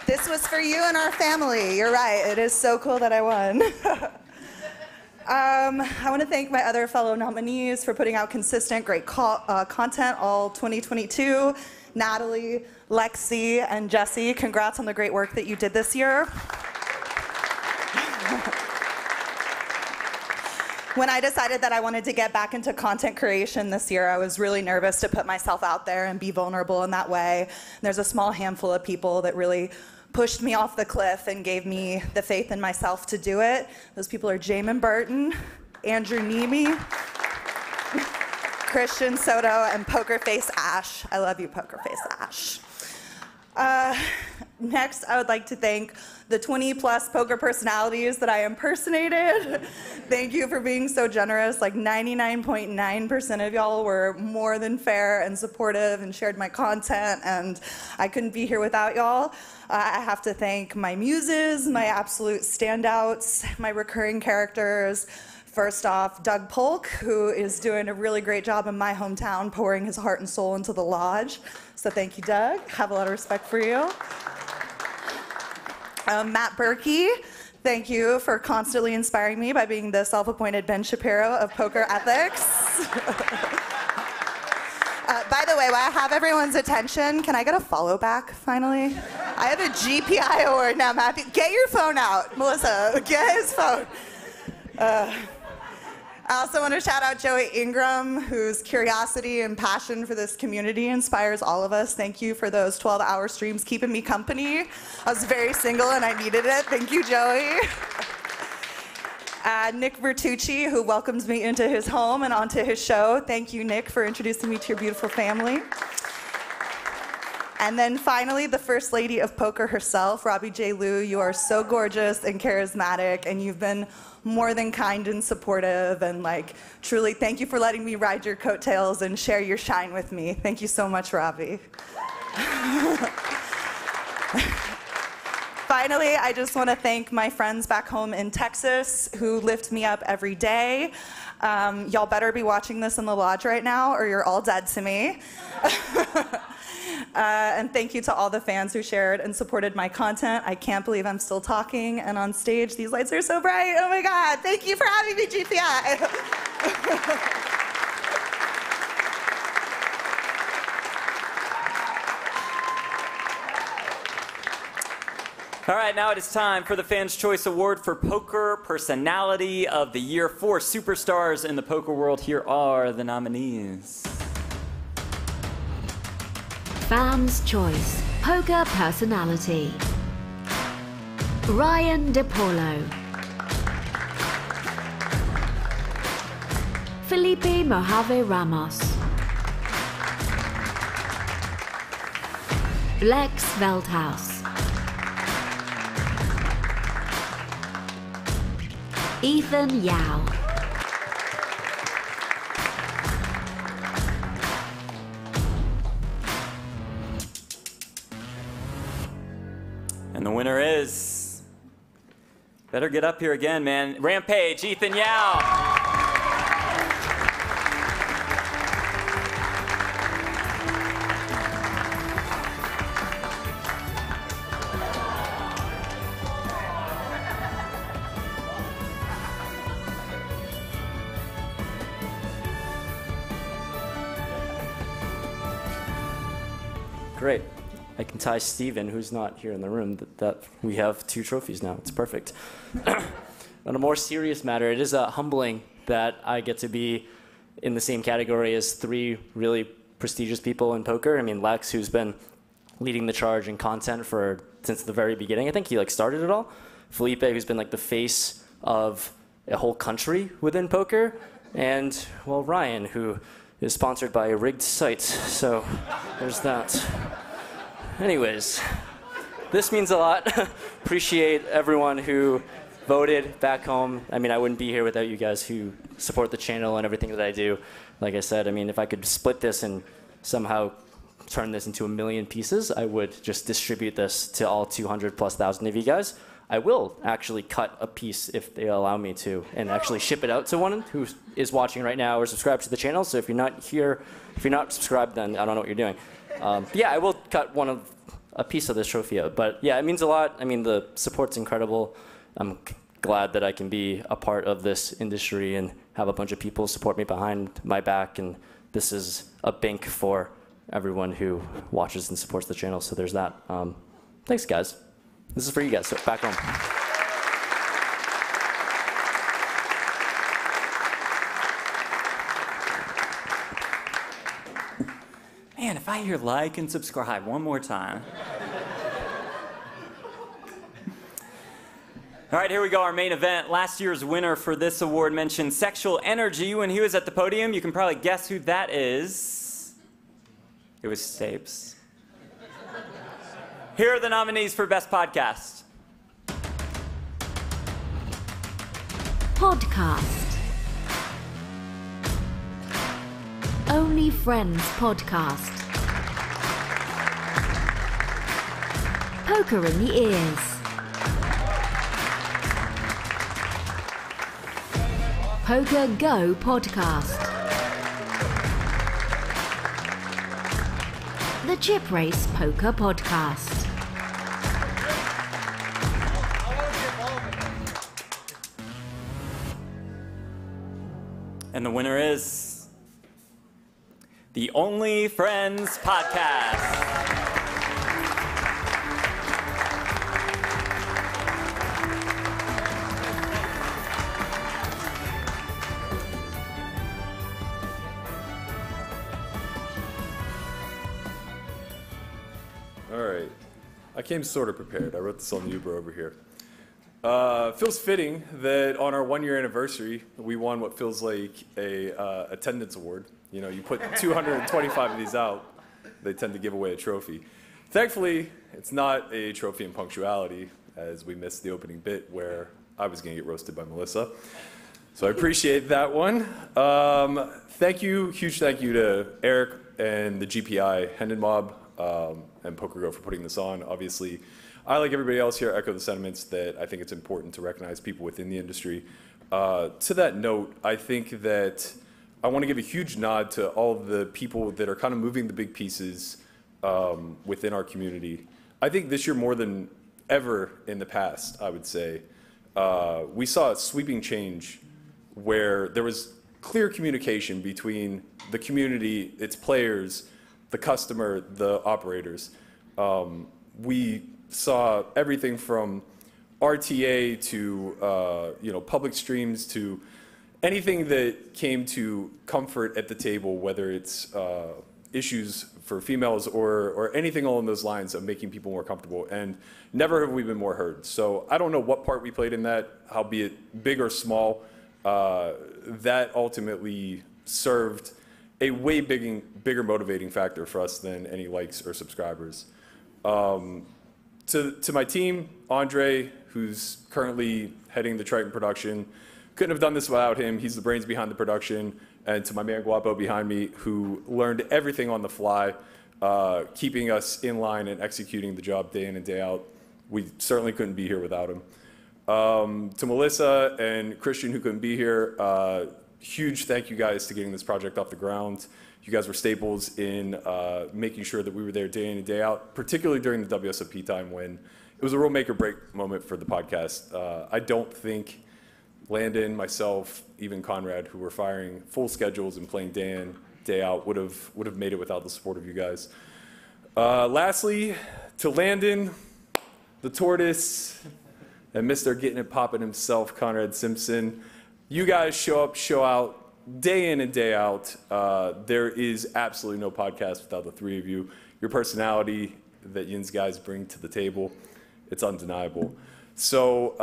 This was for you and our family. You're right. It is so cool that I won. I want to thank my other fellow nominees for putting out consistent, great content all 2022. Natalie, Lexi, and Jesse, congrats on the great work that you did this year. When I decided that I wanted to get back into content creation this year, I was really nervous to put myself out there and be vulnerable in that way. And there's a small handful of people that really pushed me off the cliff and gave me the faith in myself to do it. Those people are Jamin Burton, Andrew Nemi, Christian Soto, and Pokerface Ash. I love you, Pokerface Ash. Next, I would like to thank the 20-plus poker personalities that I impersonated. Thank you for being so generous. Like 99.9% of y'all were more than fair and supportive and shared my content, and I couldn't be here without y'all. I have to thank my muses, my absolute standouts, my recurring characters. First off, Doug Polk, who is doing a really great job in my hometown, pouring his heart and soul into the lodge. So thank you, Doug. Have a lot of respect for you. Matt Berkey, thank you for constantly inspiring me by being the self-appointed Ben Shapiro of poker ethics. By the way, while I have everyone's attention, can I get a follow back finally? I have a GPI award now, Matthew. Get your phone out, Melissa. Get his phone. I also want to shout out Joey Ingram, whose curiosity and passion for this community inspires all of us. Thank you for those 12-hour streams keeping me company. I was very single and I needed it. Thank you, Joey. Nick Bertucci, who welcomes me into his home and onto his show. Thank you, Nick, for introducing me to your beautiful family. And then finally, the First Lady of Poker herself, Robbi Jade Lew. You are so gorgeous and charismatic, and you've been more than kind and supportive, and like truly thank you for letting me ride your coattails and share your shine with me. Thank you so much, Robbi. Finally, I just want to thank my friends back home in Texas who lift me up every day. Y'all better be watching this in the lodge right now or you're all dead to me. And thank you to all the fans who shared and supported my content. I can't believe I'm still talking and on stage. These lights are so bright. Oh my God. Thank you for having me, GPI. All right, now it is time for the Fans' Choice Award for Poker Personality of the Year. Four superstars in the poker world. Here are the nominees. Fans' Choice Poker Personality. Ryan DiPaolo. Felipe Mojave Ramos. Lex Veldhaus. Ethan Yao. And the winner is, better get up here again, man. Rampage, Ethan Yao. Great. I can tie Steven, who's not here in the room, that we have 2 trophies now. It's perfect. On a more serious matter, it is humbling that I get to be in the same category as 3 really prestigious people in poker. I mean, Lex, who's been leading the charge in content since the very beginning. I think he started it all. Felipe, who's been the face of a whole country within poker. And, well, Ryan, who is sponsored by a rigged site. So there's that. Anyways, this means a lot. Appreciate everyone who voted back home. I mean, I wouldn't be here without you guys who support the channel and everything that I do. Like I said, I mean, if I could split this and somehow turn this into a million pieces, I would just distribute this to all 200,000+ of you guys. I will actually cut a piece if they allow me to and actually ship it out to one who is watching right now or subscribed to the channel. So if you're not here, if you're not subscribed, then I don't know what you're doing. Yeah, I will cut a piece of this trophy out. But yeah, it means a lot. I mean, the support's incredible. I'm glad that I can be a part of this industry and have a bunch of people support me behind my back. And this is a bank for everyone who watches and supports the channel. So there's that. Thanks, guys. This is for you guys, so back home. Man, if I hear like and subscribe one more time. All right, here we go, our main event. Last year's winner for this award mentioned sexual energy when he was at the podium. You can probably guess who that is. It was Stapes. Here are the nominees for Best Podcast. Podcast. Only Friends Podcast. Poker in the Ears. PokerGO Podcast. The Chip Race Poker Podcast. And the winner is the Only Friends podcast. All right. I came sort of prepared. I wrote this on the Uber over here. Feels fitting that on our 1-year anniversary, we won what feels like a attendance award. You know, you put 225 of these out, they tend to give away a trophy. Thankfully, it's not a trophy in punctuality, as we missed the opening bit where I was going to get roasted by Melissa. So I appreciate that one. Thank you, huge thank you to Eric and the GPI Hendon Mob and PokerGO for putting this on. Obviously, I, like everybody else here, echo the sentiments that I think it's important to recognize people within the industry. To that note, I think that I want to give a huge nod to all of the people that are kind of moving the big pieces within our community. I think this year more than ever in the past, I would say, we saw a sweeping change where there was clear communication between the community, its players, the customer, the operators. We saw everything from RTA to you know, public streams to anything that came to comfort at the table, whether it's issues for females or anything along those lines of making people more comfortable. And never have we been more heard. So I don't know what part we played in that, albeit big or small. That ultimately served a way bigger motivating factor for us than any likes or subscribers. To my team, Andre, who's currently heading the Triton production, couldn't have done this without him. He's the brains behind the production. And to my man Guapo behind me, who learned everything on the fly, keeping us in line and executing the job day in and day out. We certainly couldn't be here without him. To Melissa and Christian, who couldn't be here, huge thank you guys to getting this project off the ground. You guys were staples in making sure that we were there day in and day out, particularly during the WSOP time when it was a real make or break moment for the podcast. I don't think Landon, myself, even Conrad, who were firing full schedules and playing day in, day out, would have made it without the support of you guys. Lastly, to Landon, the Tortoise, and Mr. Getting It Poppin' himself, Conrad Simpson. You guys show up, show out, day in and day out. There is absolutely no podcast without the three of you. Your personality that Yin's guys bring to the table, it's undeniable. So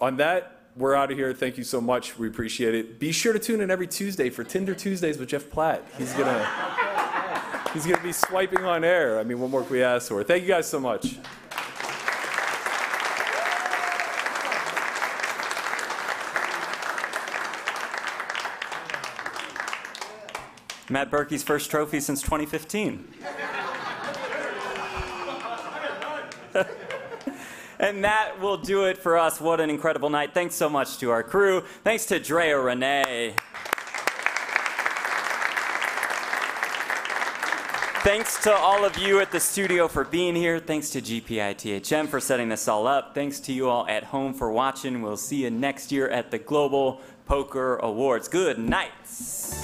on that, we're out of here. Thank you so much. We appreciate it. Be sure to tune in every Tuesday for Tinder Tuesdays with Jeff Platt. He's gonna be swiping on air. I mean, what more can we ask for? Thank you guys so much. Matt Berkey's first trophy since 2015. And that will do it for us. What an incredible night. Thanks so much to our crew. Thanks to Drea Renee. Thanks to all of you at the studio for being here. Thanks to GPI THM for setting this all up. Thanks to you all at home for watching. We'll see you next year at the Global Poker Awards. Good night.